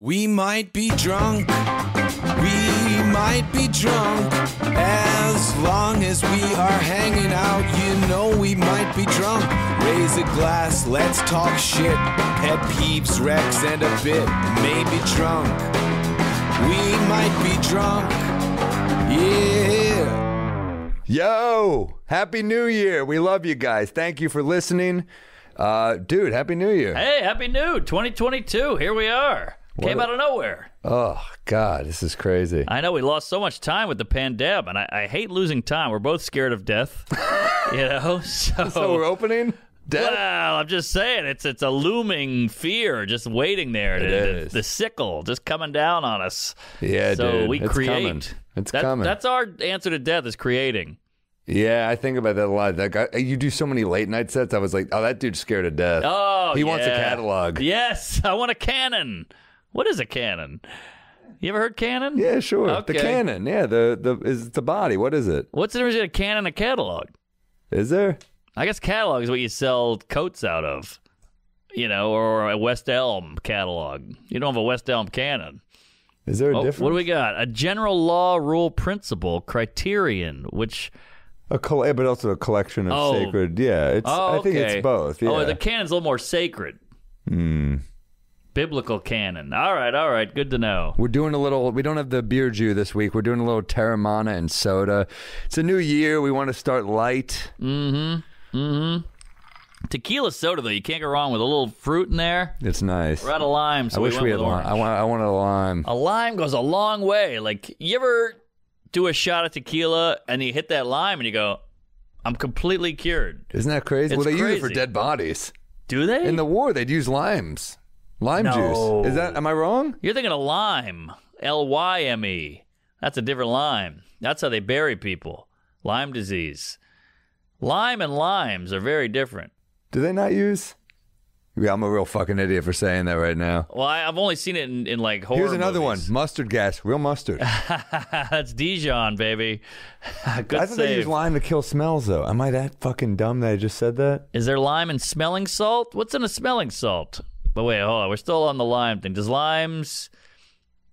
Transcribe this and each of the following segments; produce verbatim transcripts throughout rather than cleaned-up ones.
We might be drunk, we might be drunk, as long as we are hanging out, you know we might be drunk. Raise a glass, let's talk shit, head peeps, wrecks, and a bit, maybe drunk, we might be drunk, yeah. Yo, Happy New Year, we love you guys, thank you for listening. Uh, dude, Happy New Year. Hey, Happy New, twenty twenty-two, here we are. What Came a, out of nowhere. Oh, God, this is crazy. I know, we lost so much time with the pandemic, and I, I hate losing time. We're both scared of death, you know? So, so we're opening death? Well, I'm just saying, it's it's a looming fear just waiting there. It to, is. The, the sickle just coming down on us. Yeah, so dude. So we it's create. Coming. It's that, coming. That's our answer to death, is creating. Yeah, I think about that a lot. That guy, you do so many late night sets, I was like, oh, that dude's scared to death. Oh, He yeah. wants a catalog. Yes, I want a cannon. What is a cannon? You ever heard cannon? Yeah, sure. Okay. The cannon. Yeah, the the is the body. What is it? What's the difference between a cannon and a catalog? Is there? I guess catalog is what you sell coats out of, you know, or a West Elm catalog. You don't have a West Elm cannon. Is there a oh, difference? What do we got? A general law, rule, principle, criterion, which. A coll but also a collection of oh. sacred. Yeah, it's. Oh, okay. I think it's both. Yeah. Oh, the cannon's a little more sacred. Hmm. Biblical canon. All right, all right. Good to know. We're doing a little, we don't have the beer Jew this week. We're doing a little Terramana and soda. It's a new year. We want to start light. Mm-hmm. Mm-hmm. Tequila soda, though. You can't go wrong with a little fruit in there. It's nice. We're out of lime, so I we wish went we had lime. I want, I want a lime. A lime goes a long way. Like, you ever do a shot of tequila and you hit that lime and you go, I'm completely cured. Isn't that crazy? It's well, they crazy. use it for dead bodies. Do they? In the war, they'd use limes. Lime no. juice. Is that, am I wrong? You're thinking of lime. L Y M E. That's a different lime. That's how they bury people. Lyme disease. Lime and limes are very different. Do they not use? Yeah, I'm a real fucking idiot for saying that right now. Well, I, I've only seen it in, in like horror Here's another movies. one. Mustard gas. Real mustard. That's Dijon, baby. Good I thought save. they use lime to kill smells, though. Am I that fucking dumb that I just said that? Is there lime in smelling salt? What's in a smelling salt? But wait, hold on. We're still on the lime thing. Does limes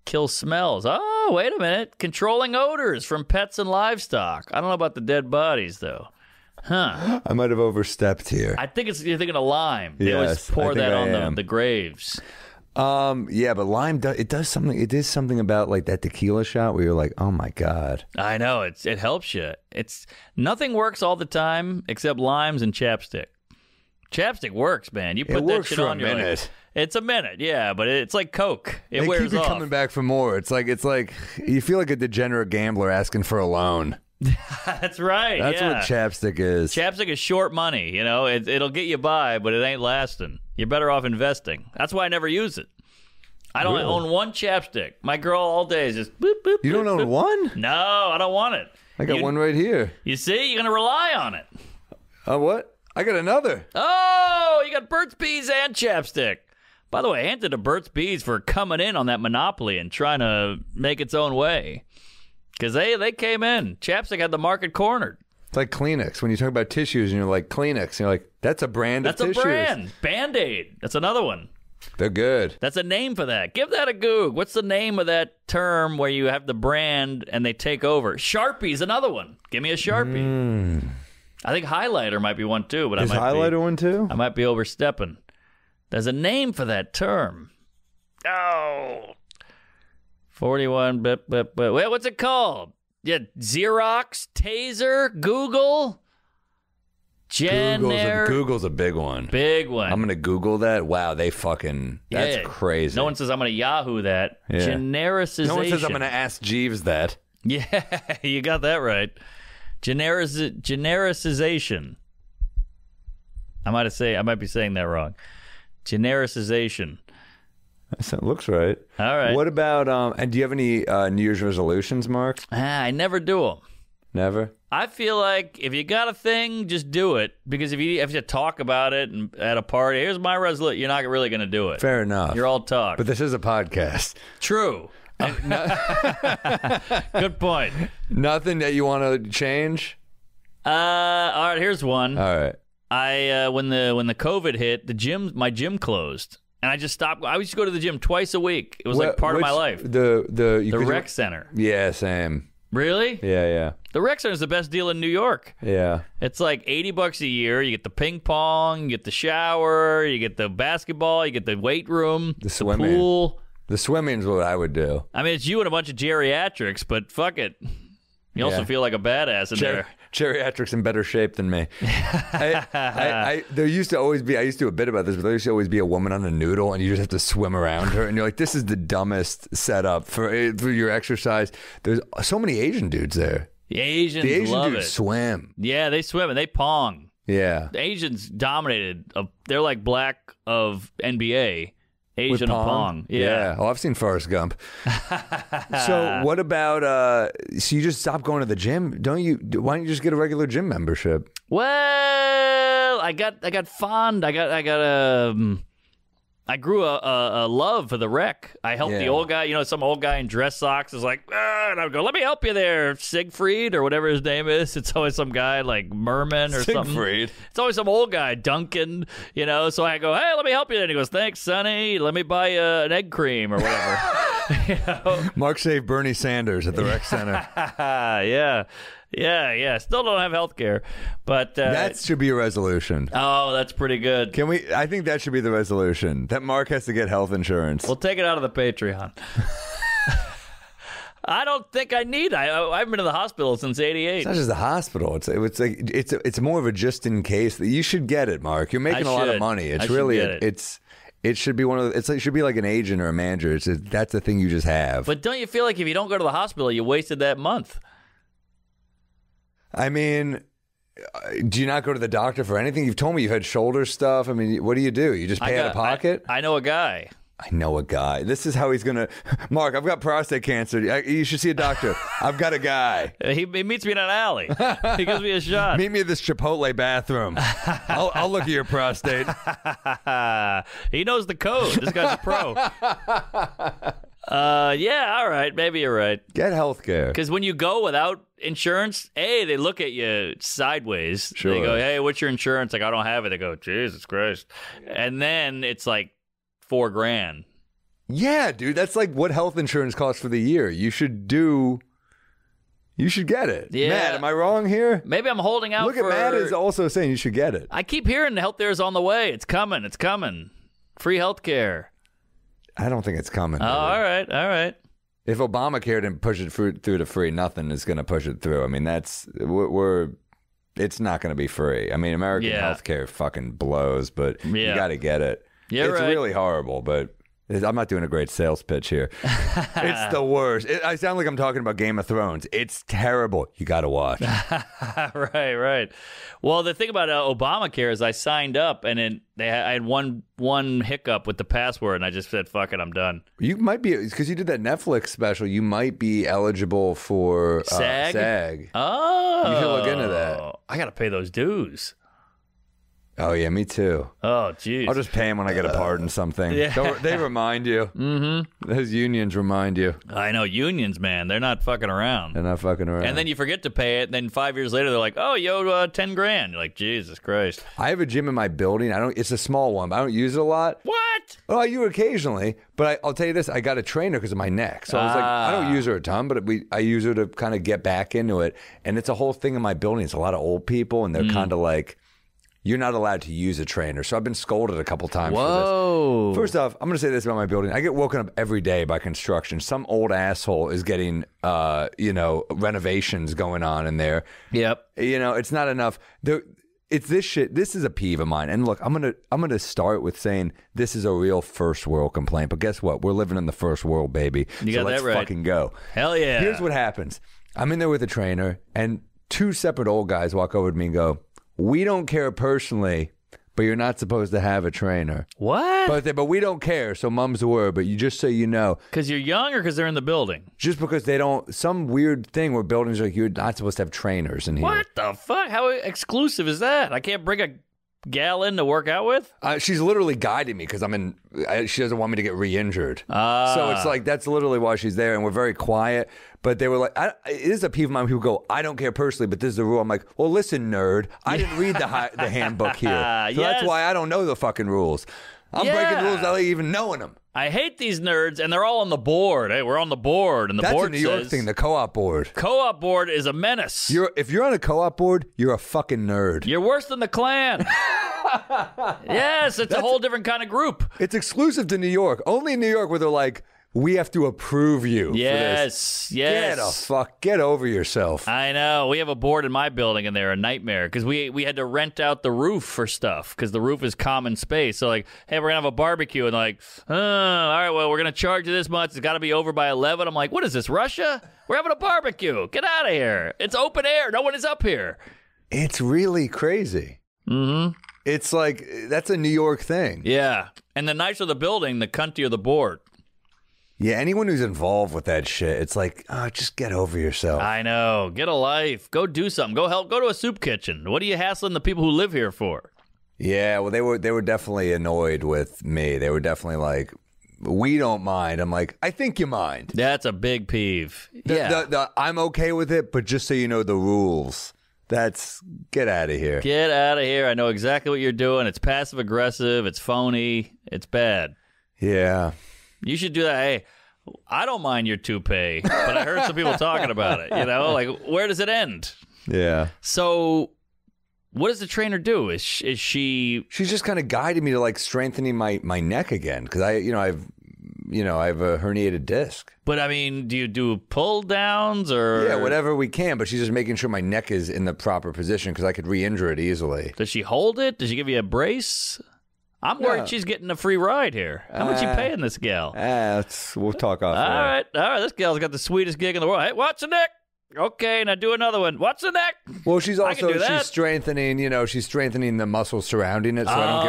kill smells? Oh, wait a minute. Controlling odors from pets and livestock. I don't know about the dead bodies, though. Huh. I might have overstepped here. I think it's you're thinking of lime. They yes, always pour that I on the, the graves. Um, yeah, but lime, do, it does something. It is something about like that tequila shot where you're like, oh, my God. I know. It's, it helps you. It's nothing works all the time except limes and chapstick. Chapstick works, man. You put it that shit on your minute. Like, it's a minute, yeah, but it's like Coke. It they wears keep you off. coming back for more. It's like it's like you feel like a degenerate gambler asking for a loan. That's right. That's yeah. what chapstick is. Chapstick is short money. You know, it, it'll get you by, but it ain't lasting. You're better off investing. That's why I never use it. I don't really? own one chapstick. My girl all day is just boop boop. You boop, don't own boop. one? No, I don't want it. I got you, one right here. You see, you're gonna rely on it. Oh, uh, what? I got another. Oh, you got Burt's Bees and chapstick. By the way, hand it to Burt's Bees for coming in on that monopoly and trying to make its own way. Because they, they came in. Chapstick had the market cornered. It's like Kleenex. When you talk about tissues and you're like, Kleenex. And you're like, that's a brand of tissues. That's a brand. Band-Aid. That's another one. They're good. That's a name for that. Give that a Goog. What's the name of that term where you have the brand and they take over? Sharpie's another one. Give me a Sharpie. Mm. I think highlighter might be one too, but Is I might highlighter be, one too. I might be overstepping. There's a name for that term. Oh, forty-one. But but but wait, what's it called? Yeah, Xerox, Taser, Google. Jenner. Google's a, Google's a big one. Big one. I'm gonna Google that. Wow, they fucking. That's yeah. crazy. No one says I'm gonna Yahoo that. Yeah. Genericization. No one says I'm gonna ask Jeeves that. Yeah, you got that right. Generic, genericization. I might say I might be saying that wrong. Genericization. That looks right. All right. What about um? And do you have any uh, New Year's resolutions, Mark? Ah, I never do them. Never. I feel like if you got a thing, just do it. Because if you if you talk about it and at a party, here's my resolution. You're not really going to do it. Fair enough. You're all talk. But this is a podcast. True. Good point. Nothing that you want to change? Uh, all right. Here's one. All right. I uh, when the when the COVID hit, the gym my gym closed, And I just stopped. I used to go to the gym twice a week. It was what, like part of my life. The the you the could, rec center. Yeah, same. Really? Yeah, yeah. The rec center is the best deal in New York. Yeah. It's like eighty bucks a year. You get the ping pong, you get the shower, you get the basketball, you get the weight room, the, the pool. The swimming's what I would do. I mean, it's you and a bunch of geriatrics, but fuck it. You also yeah. feel like a badass in Ger there. Geriatrics in better shape than me. I, I, I, there used to always be, I used to do a bit about this, but there used to always be a woman on a noodle and you just have to swim around her. And you're like, this is the dumbest setup for, for your exercise. There's so many Asian dudes there. The Asians the Asian love dudes it. swim. Yeah, they swim and they pong. Yeah. The Asians dominated. A, they're like black of N B A. Asian pong? pong, yeah. yeah. Oh, I've seen Forrest Gump. So what about? Uh, so you just stop going to the gym, don't you? Why don't you just get a regular gym membership? Well, I got, I got fond. I got, I got um, I grew a, a, a love for the rec. I helped yeah. the old guy. You know, some old guy in dress socks is like, ah, and I would go, let me help you there, Siegfried or whatever his name is. It's always some guy like Merman or Siegfried. something. Siegfried. It's always some old guy, Duncan. You know, so I go, hey, let me help you. And he goes, thanks, Sonny. Let me buy uh, an egg cream or whatever. You know? Mark saved Bernie Sanders at the rec center. yeah. Yeah, yeah. Still don't have health care, but uh, that should be a resolution. Oh, that's pretty good. Can we? I think that should be the resolution. That Mark has to get health insurance. We'll take it out of the Patreon. I don't think I need. I I've been to the hospital since eighty-eight. It's not just the hospital. It's it's like it's it's more of a just in case. You should get it, Mark. You're making I a should. lot of money. It's I really it. it's. It should be one of the, it's like, it should be like an agent or a manager. It's just, that's the thing you just have. But don't you feel like if you don't go to the hospital, you wasted that month? I mean, do you not go to the doctor for anything? You've told me you've had shoulder stuff. I mean, what do you do? You just pay got, out of pocket? I, I know a guy. I know a guy. This is how he's going to... Mark, I've got prostate cancer. I, you should see a doctor. I've got a guy. He, he meets me in an alley. He gives me a shot. Meet me at this Chipotle bathroom. I'll, I'll look at your prostate. He knows the code. This guy's a pro. Uh, yeah, all right. Maybe you're right. Get health care. Because when you go without insurance, A, they look at you sideways. Sure. They go, hey, what's your insurance? Like, I don't have it. They go, Jesus Christ. And then it's like four grand. Yeah, dude. That's like what health insurance costs for the year. You should do... You should get it. Yeah. Matt, am I wrong here? Maybe I'm holding out look for... Look at Matt is also saying you should get it. I keep hearing the health care is on the way. It's coming. It's coming. Free health care. I don't think it's coming. Oh, all right, all right. If Obamacare didn't push it through to free, nothing is going to push it through. I mean, that's we're, we're it's not going to be free. I mean, American yeah. healthcare fucking blows, but yeah. you got to get it. Yeah, it's right. really horrible, but I'm not doing a great sales pitch here. It's the worst. It, I sound like I'm talking about Game of Thrones. It's terrible. You got to watch. Right, right. Well, the thing about uh, Obamacare is I signed up and then they I had one one hiccup with the password and I just said, fuck it, I'm done. You might be, because you did that Netflix special, you might be eligible for uh, SAG? SAG. Oh. You should look into that. I got to pay those dues. Oh, yeah, me too. Oh, geez. I'll just pay him when I get a pardon something. Yeah. Don't, they remind you. Mm-hmm. Those unions remind you. I know. Unions, man. They're not fucking around. They're not fucking around. And then you forget to pay it. And then five years later, they're like, oh, you owe uh, ten grand. You're like, Jesus Christ. I have a gym in my building. I don't. It's a small one, but I don't use it a lot. What? Well, I do occasionally. But I, I'll tell you this. I got a trainer because of my neck. So I was ah. like, I don't use her a ton, but we, I use her to kind of get back into it. And it's a whole thing in my building. It's a lot of old people, and they're mm. kind of like... You're not allowed to use a trainer. So I've been scolded a couple times Whoa. for this. First off, I'm going to say this about my building. I get woken up every day by construction. Some old asshole is getting, uh, you know, renovations going on in there. Yep. You know, it's not enough. There, it's this shit. This is a peeve of mine. And look, I'm going to I'm going to start with saying this is a real first world complaint. But guess what? We're living in the first world, baby. You so got let's that right. fucking go. Hell yeah. Here's what happens. I'm in there with a trainer and two separate old guys walk over to me and go, we don't care personally, but you're not supposed to have a trainer. What? But, they, but we don't care, so mum's the word, but you just so you know. Because you're young or because they're in the building? Just because they don't, some weird thing where buildings are like, you're not supposed to have trainers in here. What the fuck? How exclusive is that? I can't bring a gal in to work out with? Uh, she's literally guiding me because I'm in, I, she doesn't want me to get re-injured. Ah. So it's like, that's literally why she's there, and we're very quiet. But they were like, I, it is a peeve of mine. People go, I don't care personally, but this is the rule. I'm like, well, listen, nerd. I didn't read the, hi the handbook here. So yes. That's why I don't know the fucking rules. I'm yeah. breaking rules without even knowing them. I hate these nerds, and they're all on the board. Hey, we're on the board, and the That's board That's a New York says, thing, the co-op board. Co-op board is a menace. You're, if you're on a co-op board, you're a fucking nerd. You're worse than the Klan. Yes, it's That's, a whole different kind of group. It's exclusive to New York. Only in New York where they're like, we have to approve you. Yes, for this. Yes. Get a fuck. Get over yourself. I know. We have a board in my building, and they're a nightmare because we we had to rent out the roof for stuff because the roof is common space. So like, hey, we're gonna have a barbecue, and like, oh, all right, well, we're gonna charge you this much. It's got to be over by eleven. I'm like, what is this, Russia? We're having a barbecue. Get out of here. It's open air. No one is up here. It's really crazy. Mm-hmm. It's like that's a New York thing. Yeah, and the nicer the building, the cuntier the board. Yeah, anyone who's involved with that shit, it's like, oh, just get over yourself. I know. Get a life. Go do something. Go help. Go to a soup kitchen. What are you hassling the people who live here for? Yeah, well, they were they were definitely annoyed with me. They were definitely like, we don't mind. I'm like, I think you mind. That's a big peeve. The, yeah. The, the, I'm okay with it, but just so you know the rules. That's, get out of here. Get out of here. I know exactly what you're doing. It's passive aggressive. It's phony. It's bad. Yeah. You should do that. Hey, I don't mind your toupee, but I heard some people talking about it. You know, like, where does it end? Yeah. So what does the trainer do? Is she, is she... She's just kind of guided me to, like, strengthening my, my neck again because I, you know, I've... You know, I have a herniated disc. But, I mean, do you do pull-downs or... Yeah, whatever we can, but she's just making sure my neck is in the proper position because I could re-injure it easily. Does she hold it? Does she give you a brace? I'm yeah. worried she's getting a free ride here. How uh, much you paying this gal? Uh, we'll talk off. All right, all right. This gal's got the sweetest gig in the world. Hey, watch the neck. Okay, now do another one. What's the neck? Well, she's also she's strengthening, you know, she's strengthening the muscles surrounding it so oh, I don't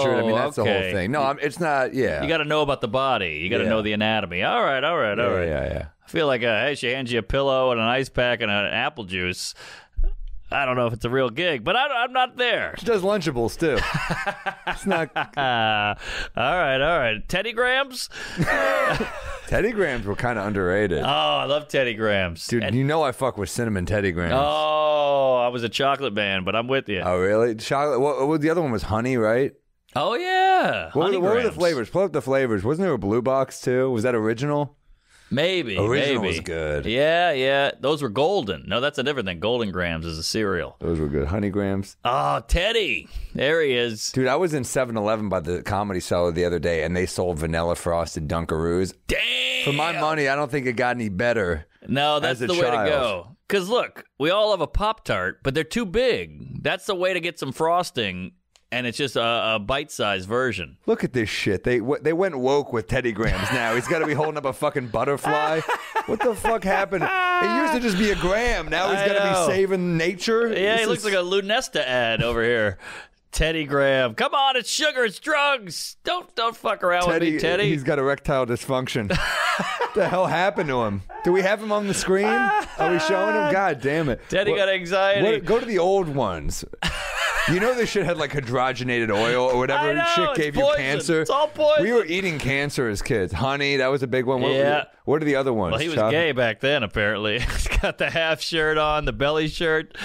get re-injured. I mean, that's okay. the whole thing. No, I'm, it's not, yeah. You got to know about the body. You got to yeah. know the anatomy. All right, all right, all yeah, right. Yeah, yeah, I feel like, uh, hey, she hands you a pillow and an ice pack and an apple juice. I don't know if it's a real gig, but I, I'm not there. She does Lunchables, too. It's not... Uh, all right, all right. Teddy Grahams? Teddy Grahams were kind of underrated. Oh, I love Teddy Grahams. Dude, and you know I fuck with cinnamon Teddy Grahams. Oh, I was a chocolate man, but I'm with you. Oh, really? Chocolate? Well, well, the other one was honey, right? Oh, yeah. What, what were the flavors? Pull up the flavors. Wasn't there a Blue Box, too? Was that original? Maybe, Original maybe. was good. Yeah, yeah. Those were golden. No, that's a different thing. Golden Grams is a cereal. Those were good. Honey Grams. Oh, Teddy. There he is. Dude, I was in seven eleven by the Comedy Cellar the other day, and they sold vanilla frosted Dunkaroos. Damn! For my money, I don't think it got any better. No, that's the child. way to go. Because, look, we all have a Pop-Tart, but they're too big. That's the way to get some frosting. And it's just a, a bite-sized version. Look at this shit. They w they went woke with Teddy Grahams now. He's got to be holding up a fucking butterfly. What the fuck happened? It used to just be a Graham. Now he's got to be saving nature. Yeah, this he looks is... like a Lunesta ad over here. Teddy Graham. Come on, it's sugar, it's drugs. Don't don't fuck around Teddy, with me, Teddy. He's got erectile dysfunction. What the hell happened to him? Do we have him on the screen? Are we showing him? God damn it. Teddy what, got anxiety. What, go to the old ones. You know this shit had like hydrogenated oil or whatever know, shit gave you cancer. It's all poison. We were eating cancer as kids. Honey, that was a big one. What, yeah. were, what are the other ones? Well, he was Chopping? gay back then, apparently. He's got the half shirt on, the belly shirt.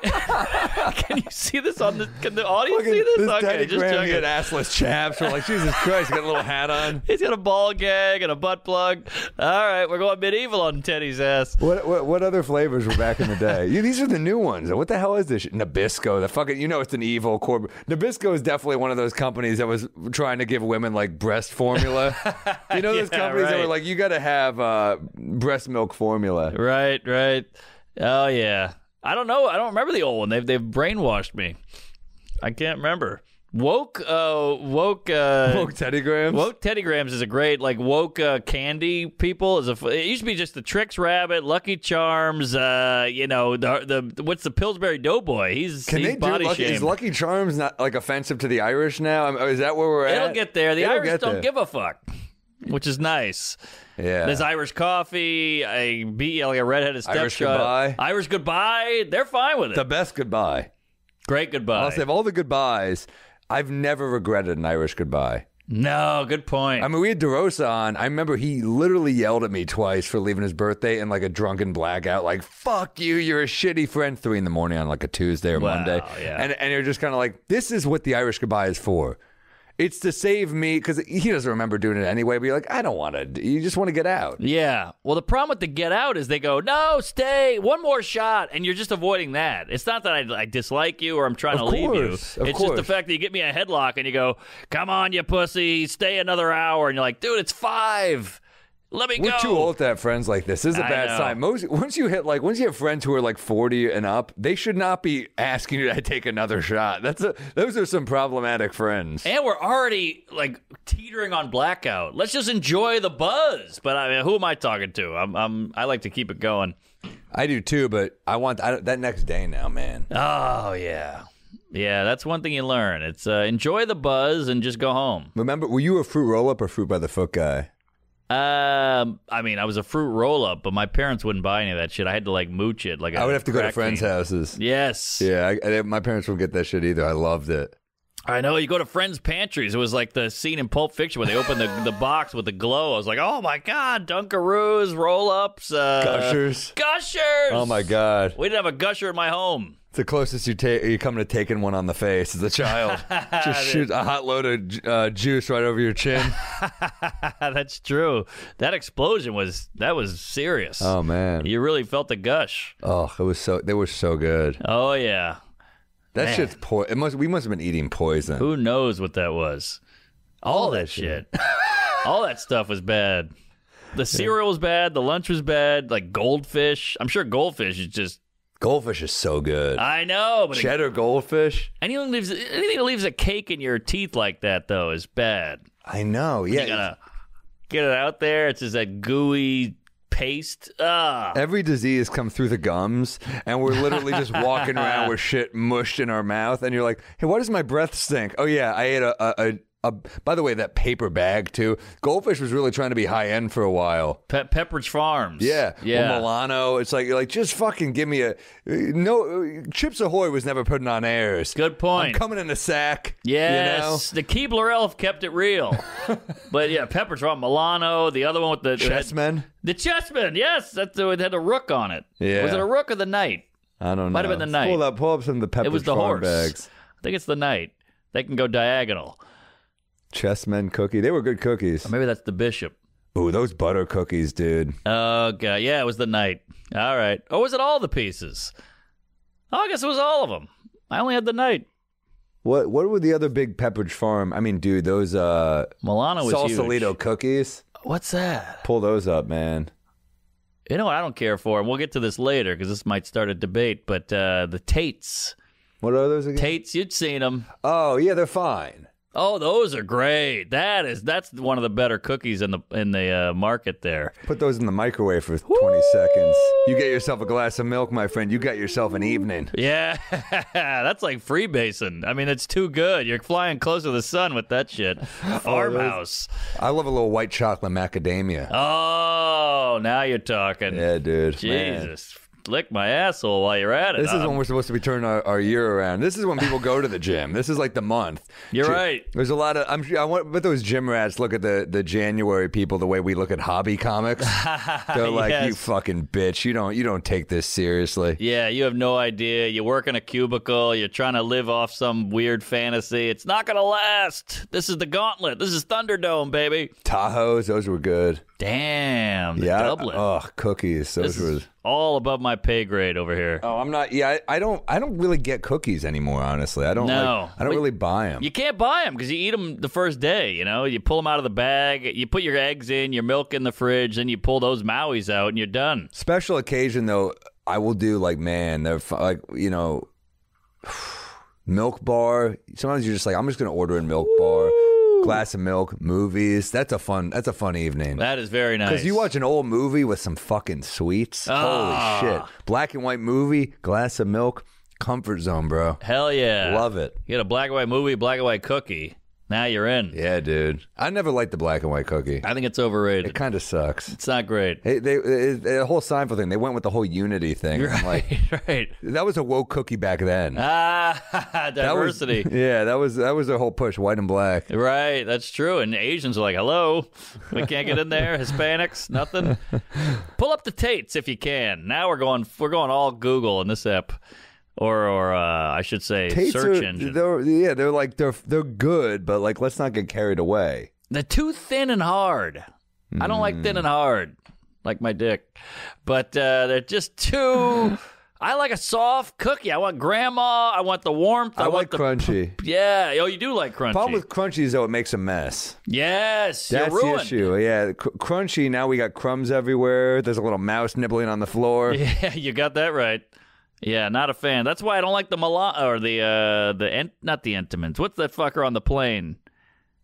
Can you see this on the? Can the audience Look, see this? this okay, Teddy just Graham had assless chaps. We're like, Jesus Christ, he's got a little hat on. He's got a ball gag and a butt plug. All right, we're going medieval on Teddy's ass. What what, what other flavors were back in the day? Yeah, these are the new ones. What the hell is this? Nabisco. The fucking, you know, it's an evil corporate. Nabisco is definitely one of those companies that was trying to give women like breast formula. You know those yeah, companies right. that were like, you got to have uh, breast milk formula. Right, right. Oh yeah. I don't know. I don't remember the old one. They've they've brainwashed me. I can't remember. Woke, uh, woke, uh, woke Teddy Grahams. Woke Teddy Grahams is a great like woke uh, candy people. Is a it used to be just the Trix Rabbit, Lucky Charms. Uh, you know the the what's the Pillsbury Doughboy? He's can he's they body do Lucky, is Lucky Charms not like offensive to the Irish now? I mean, is that where we're It'll at? It'll get there. The It'll Irish don't there. give a fuck, which is nice. Yeah, there's Irish coffee, I beat like a redheaded stepchild. Irish goodbye. Irish goodbye. They're fine with it. The best goodbye. Great goodbye. I'll say of all the goodbyes, I've never regretted an Irish goodbye. No, good point. I mean, we had DeRosa on. I remember he literally yelled at me twice for leaving his birthday in like a drunken blackout, like, fuck you, you're a shitty friend, three in the morning on like a Tuesday or wow, Monday. Yeah. And, and you're just kind of like, this is what the Irish goodbye is for. It's to save me, because he doesn't remember doing it anyway, but you're like, I don't want to. You just want to get out. Yeah. Well, the problem with the get out is they go, no, stay, one more shot, and you're just avoiding that. It's not that I, I dislike you or I'm trying of to course, leave you. It's course. just the fact that you get me a headlock and you go, come on, you pussy, stay another hour. And you're like, dude, it's five. Let me We're go. We're too old to have friends like this. This is a I bad know. sign. Most, once you hit like, once you have friends who are like forty and up, they should not be asking you to take another shot. That's a, those are some problematic friends. And we're already like teetering on blackout. Let's just enjoy the buzz. But I mean, who am I talking to? I'm, I'm I like to keep it going. I do too, but I want I, that next day now, man. Oh yeah. Yeah, that's one thing you learn. It's uh, enjoy the buzz and just go home. Remember, were you a fruit roll up or fruit by the foot guy? Um, I mean, I was a fruit roll-up, but my parents wouldn't buy any of that shit. I had to, like, mooch it. Like I would have to go to friends' houses. Yes. Yeah, I, I, my parents wouldn't get that shit either. I loved it. I know. You go to friends' pantries. It was like the scene in Pulp Fiction where they open the, the box with the glow. I was like, oh, my God, Dunkaroos, roll-ups. Uh, gushers. Gushers! Oh, my God. We didn't have a gusher at my home. It's the closest you take. You come to taking one on the face as a child. Just shoot a hot load of uh, juice right over your chin. That's true. That explosion was that was serious. Oh man, you really felt the gush. Oh, it was so. They were so good. Oh yeah, that man. shit's po It must. We must have been eating poison. Who knows what that was? All, All that shit. shit. All that stuff was bad. The cereal was bad. The lunch was bad. Like goldfish. I'm sure goldfish is just. Goldfish is so good. I know. But Cheddar it, goldfish. Anything that, leaves, anything that leaves a cake in your teeth like that, though, is bad. I know. Yeah. You gotta get it out there. It's just that gooey paste. Ugh. Every disease comes through the gums, and we're literally just walking around with shit mushed in our mouth, and you're like, hey, why does my breath stink? Oh, yeah, I ate a... a, a Uh, by the way, that paper bag, too. Goldfish was really trying to be high-end for a while. Pe Pepperidge Farms. Yeah. Yeah. Or Milano. It's like, you're like, just fucking give me a... No, Chips Ahoy was never putting on airs. Good point. I'm coming in a sack. Yes. You know? The Keebler Elf kept it real. But, yeah, Pepperidge Farm, Milano, the other one with the... Chessmen. Had, the Chessmen, yes. That's the, it had a rook on it. Yeah. Was it a rook or the knight? I don't know. Might have been the knight. Pull up, pull up some of the Pepperidge Farm bags. It was the horse. Bags. I think it's the knight. They can go diagonal. Chessmen cookie. They were good cookies. Or maybe that's the bishop. Ooh, those butter cookies, dude. Oh, God. Yeah, it was the knight. All right. Or was it all the pieces? Oh, I guess it was all of them. I only had the knight. What What were the other big Pepperidge Farm? I mean, dude, those uh, Milano was Sausalito huge. cookies. What's that? Pull those up, man. You know what I don't care for? And we'll get to this later because this might start a debate, but uh, the Tates. What are those again? Tates, you'd seen them. Oh, yeah, they're fine. Oh, those are great. That is, that's one of the better cookies in the in the uh, market there. Put those in the microwave for twenty Woo! seconds. You get yourself a glass of milk, my friend. You got yourself an evening. Yeah, that's like freebasing. I mean, it's too good. You're flying close to the sun with that shit. Farmhouse. Oh, I love a little white chocolate macadamia. Oh, now you're talking. Yeah, dude. Jesus. Man. Lick my asshole while you're at it. This is um, when we're supposed to be turning our, our year around. This is when people go to the gym. This is like the month. You're G right. There's a lot of. I'm sure. I want. But those gym rats look at the the January people the way we look at hobby comics. They're like, yes. You fucking bitch. You don't. You don't take this seriously. Yeah. You have no idea. You work in a cubicle. You're trying to live off some weird fantasy. It's not gonna last. This is the gauntlet. This is Thunderdome, baby. Tahoes. Those were good. Damn. The yeah. Doublet. Oh, cookies. Those this were. All above my pay grade over here. Oh, I'm not. Yeah, I, I don't. I don't really get cookies anymore. Honestly, I don't. No, like, I don't really buy them. You can't buy them because you eat them the first day. You know, you pull them out of the bag. You put your eggs in, your milk in the fridge, then you pull those Mauis out, and you're done. Special occasion though, I will do like man, they're like you know, milk bar. Sometimes you're just like, I'm just gonna order a milk bar. Glass of milk, movies. That's a fun. That's a fun evening. That is very nice. Because you watch an old movie with some fucking sweets. Ah. Holy shit! Black and white movie, glass of milk, comfort zone, bro. Hell yeah, love it. You get a black and white movie, black and white cookie. Now you're in. Yeah, dude. I never liked the black and white cookie. I think it's overrated. It kind of sucks. It's not great. It, they, it, the whole Seinfeld thing, they went with the whole unity thing. Right, I'm like, right. That was a woke cookie back then. Ah, diversity. That was, yeah, that was that was their whole push, white and black. Right, that's true. And Asians are like, hello, we can't get in there. Hispanics, nothing. Pull up the Tates if you can. Now we're going, we're going all Google in this app. Or, or uh, I should say, Tates search are, engine. They're, yeah, they're like they're they're good, but like let's not get carried away. They're too thin and hard. Mm. I don't like thin and hard, like my dick. But uh, they're just too. I like a soft cookie. I want grandma. I want the warmth. I, I want like the, crunchy. Yeah. Oh, you do like crunchy. The problem with crunchy is, though, it makes a mess. Yes. That's you're ruined. The issue. Yeah. Cr crunchy, now we got crumbs everywhere. There's a little mouse nibbling on the floor. Yeah, you got that right. Yeah, not a fan. That's why I don't like the Milan, or the, uh, the en not the Entenmann's. What's that fucker on the plane?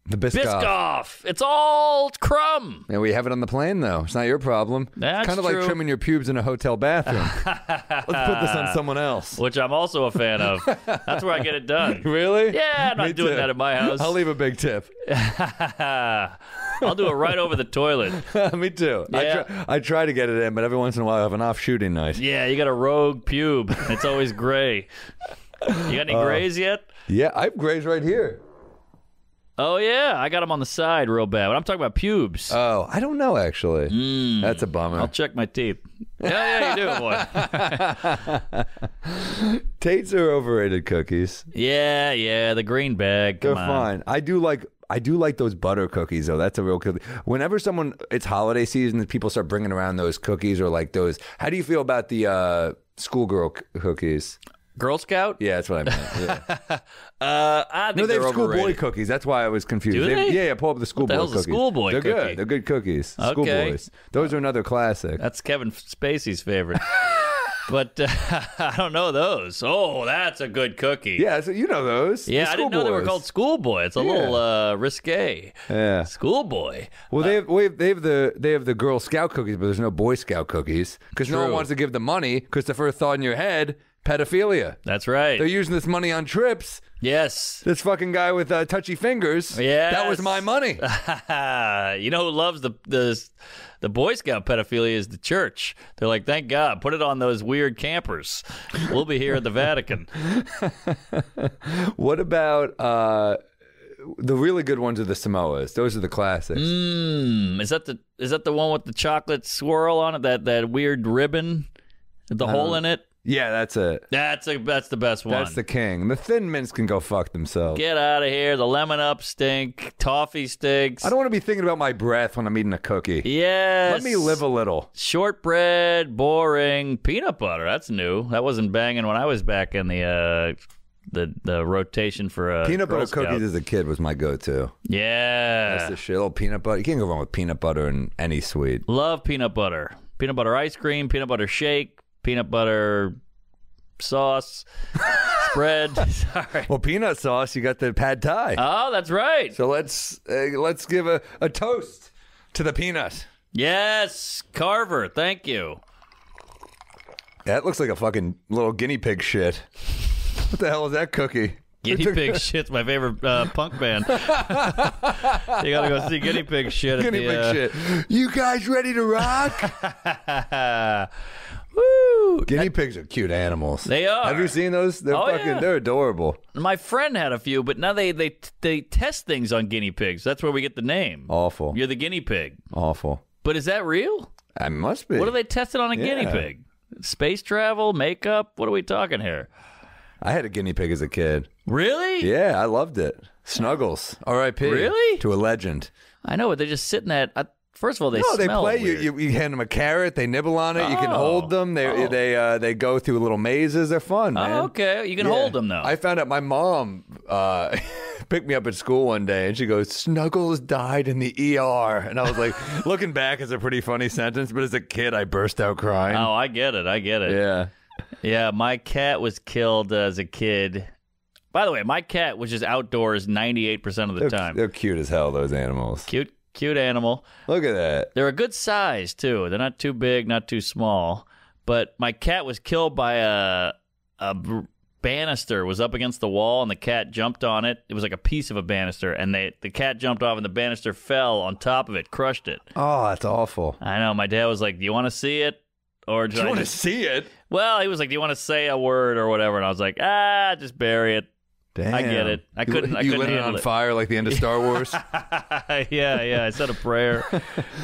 The Biscoff. Biscoff. It's all crumb. Yeah, we have it on the plane, though. It's not your problem. That's kind of true. Like trimming your pubes in a hotel bathroom. Let's put this on someone else. Which I'm also a fan of. That's where I get it done. Really? Yeah, I'm not Me doing too. that at my house. I'll leave a big tip. I'll do it right over the toilet. Me too. Yeah. I, try, I try to get it in, but every once in a while I have an off-shooting night. Yeah, you got a rogue pube. It's always gray. You got any uh, grays yet? Yeah, I have grays right here. Oh, yeah. I got them on the side real bad. But I'm talking about pubes. Oh, I don't know, actually. Mm. That's a bummer. I'll check my teeth. Hell yeah, you do, boy. Tate's are overrated cookies. Yeah, yeah. The green bag. Come They're on. fine. I do like... I do like those butter cookies, though. That's a real cookie. Whenever someone, it's holiday season, people start bringing around those cookies or like those. How do you feel about the uh, schoolgirl cookies? Girl Scout? Yeah, that's what I meant. Yeah. uh, I think no, they have schoolboy cookies. That's why I was confused. Do they? They, yeah, yeah, pull up the schoolboy cookies. Schoolboy They're cookie? good. They're good cookies. Okay. Schoolboys. Those are another classic. That's Kevin Spacey's favorite. But uh, I don't know those. Oh, that's a good cookie. Yeah, so you know those. Yeah, I didn't know boys. they were called schoolboy. It's a yeah. little uh, risque. Yeah, schoolboy. Well, uh, they have, we, they have the they have the Girl Scout cookies, but there's no Boy Scout cookies because no one wants to give the money. Because the first thought in your head, pedophilia. That's right. They're using this money on trips. Yes. This fucking guy with uh, touchy fingers. Yeah, that was my money. You know who loves the the. The Boy Scout pedophilia is the church. They're like, thank God, put it on those weird campers. We'll be here at the Vatican. What about uh, the really good ones are the Samoas? Those are the classics. Mm, is that the is that the one with the chocolate swirl on it? That that weird ribbon, with the um, hole in it. Yeah, that's it. That's a that's the best one. That's the king. The Thin Mints can go fuck themselves. Get out of here. The lemon up stink. Toffee stinks. I don't want to be thinking about my breath when I'm eating a cookie. Yes. Let me live a little. Shortbread, boring, peanut butter. That's new. That wasn't banging when I was back in the uh, the the rotation for uh, peanut butter cookies as a kid was my go-to. Yeah, that's the shit. Little peanut butter. You can't go wrong with peanut butter and any sweet. Love peanut butter. Peanut butter ice cream. Peanut butter shake. Peanut butter sauce, spread. Sorry. Well, peanut sauce. You got the pad thai. Oh, that's right. So let's uh, let's give a, a toast to the peanut. Yes, Carver. Thank you. That looks like a fucking little guinea pig shit. What the hell is that cookie? Guinea Pig Shit's my favorite uh, punk band. You gotta go see Guinea Pig Shit. Guinea Pig uh... Shit. You guys ready to rock? Woo! Guinea pigs are cute animals. They are. Have you seen those? They're oh, fucking. Yeah. They're adorable. My friend had a few, but now they they they test things on guinea pigs. That's where we get the name. Awful. You're the guinea pig. Awful. But is that real? It must be. What are they testing on a yeah. guinea pig? Space travel, makeup. What are we talking here? I had a guinea pig as a kid. Really? Yeah, I loved it. Snuggles. R I P Really? To a legend. I know, but they just sit in that. I, first of all, they no, smell they play. Weird. You, you you hand them a carrot. They nibble on it. Oh. You can hold them. They oh. they uh, they go through little mazes. They're fun, man. Oh, okay, you can yeah. hold them though. I found out my mom uh, picked me up at school one day, and she goes, "Snuggles died in the E R," and I was like, looking back, it's a pretty funny sentence, but as a kid, I burst out crying. Oh, I get it. I get it. Yeah. Yeah, my cat was killed as a kid. By the way, my cat was just outdoors ninety-eight percent of the they're, time. They're cute as hell, those animals. Cute, cute animal. Look at that. They're a good size, too. They're not too big, not too small. But my cat was killed by a, a banister. It was up against the wall, and the cat jumped on it. It was like a piece of a banister, and they, the cat jumped off, and the banister fell on top of it, crushed it. Oh, that's awful. I know. My dad was like, do you want to see it? Or do you want to see it? Well, he was like, do you want to say a word or whatever? And I was like, ah, just bury it. Damn. I get it. I couldn't. You, I couldn't you lit handle it on it. Fire like the end of Star Wars. yeah, yeah. I said a prayer.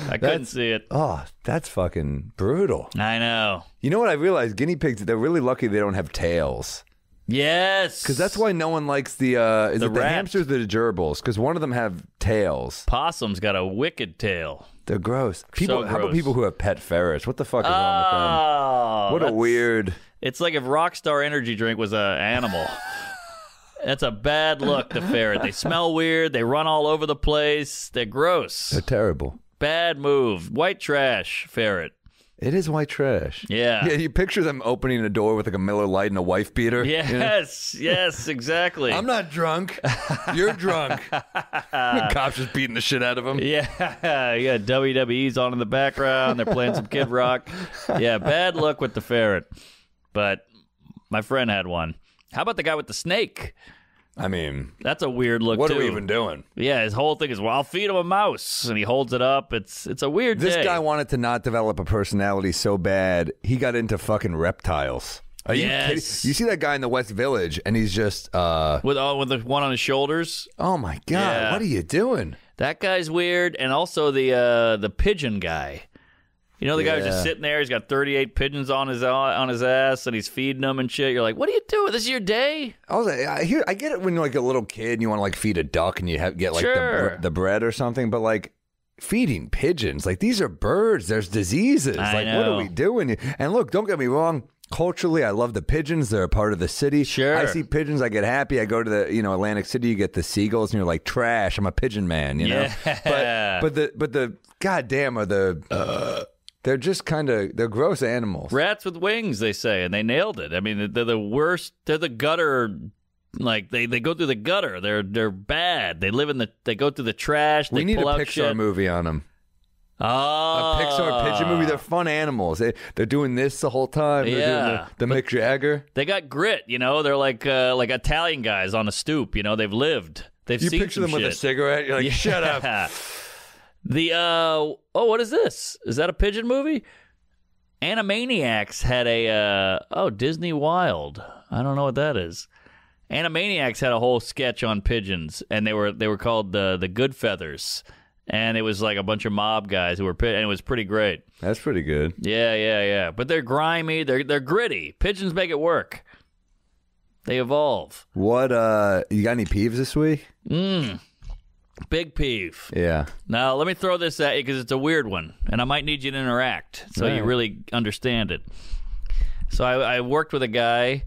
I couldn't see it. Oh, that's fucking brutal. I know. You know what I realized? Guinea pigs. They're really lucky they don't have tails. Yes. Because that's why no one likes the. Uh, is the, it the hamsters or the gerbils? Because one of them have tails. Possum's got a wicked tail. They're gross. People. So how gross. About people who have pet ferrets? What the fuck is oh, wrong with them? What a weird. It's like if Rockstar Energy Drink was an animal. That's a bad look to ferret. They smell weird. They run all over the place. They're gross. They're terrible. Bad move. White trash ferret. It is white trash. Yeah. Yeah, you picture them opening a door with like a Miller Lite and a wife beater. Yes, you know? Yes, exactly. I'm not drunk. You're drunk. The cops just beating the shit out of them. Yeah, yeah. W W E's on in the background. They're playing some Kid Rock. Yeah, bad luck with the ferret. But my friend had one. How about the guy with the snake? I mean... That's a weird look, what too. What are we even doing? Yeah, his whole thing is, well, I'll feed him a mouse. And he holds it up. It's it's a weird this day. This guy wanted to not develop a personality so bad, he got into fucking reptiles. Are yes. you kidding? You see that guy in the West Village, and he's just... Uh, with oh, with the one on his shoulders? Oh, my God. Yeah. What are you doing? That guy's weird. And also the uh, the pigeon guy. You know, the yeah. guy who's just sitting there, he's got thirty-eight pigeons on his on his ass, and he's feeding them and shit. You're like, what are you doing? This is your day? I was like, I, hear, I get it when you're like a little kid and you want to like feed a duck and you have, get like sure. the, the bread or something, but like feeding pigeons, like these are birds. There's diseases. I like, know. What are we doing? And look, don't get me wrong. Culturally, I love the pigeons. They're a part of the city. Sure. I see pigeons. I get happy. I go to the, you know, Atlantic City. You get the seagulls, and you're like, trash. I'm a pigeon man, you know? Yeah. But, but the, but the goddamn are the... Uh, They're just kind of, they're gross animals. Rats with wings, they say, and they nailed it. I mean, they're the worst, they're the gutter, like, they, they go through the gutter. They're they're bad. They live in the, they go through the trash. They we need pull a Pixar shit. movie on them. Oh. A Pixar pigeon movie, they're fun animals. They, they're doing this the whole time. They're yeah. doing the, the Mick Jagger. They got grit, you know? They're like uh, like Italian guys on a stoop, you know? They've lived. They've you seen You picture them shit. With a cigarette, you're like, yeah. shut up. The, uh, oh, what is this? Is that a pigeon movie? Animaniacs had a, uh, oh, Disney Wild. I don't know what that is. Animaniacs had a whole sketch on pigeons, and they were they were called the the Good Feathers. And it was like a bunch of mob guys who were, and it was pretty great. That's pretty good. Yeah, yeah, yeah. But they're grimy, they're, they're gritty. Pigeons make it work. They evolve. What, uh, you got any peeves this week? Mm. Big peeve. Yeah. Now, let me throw this at you because it's a weird one, and I might need you to interact so right. you really understand it. So I, I worked with a guy,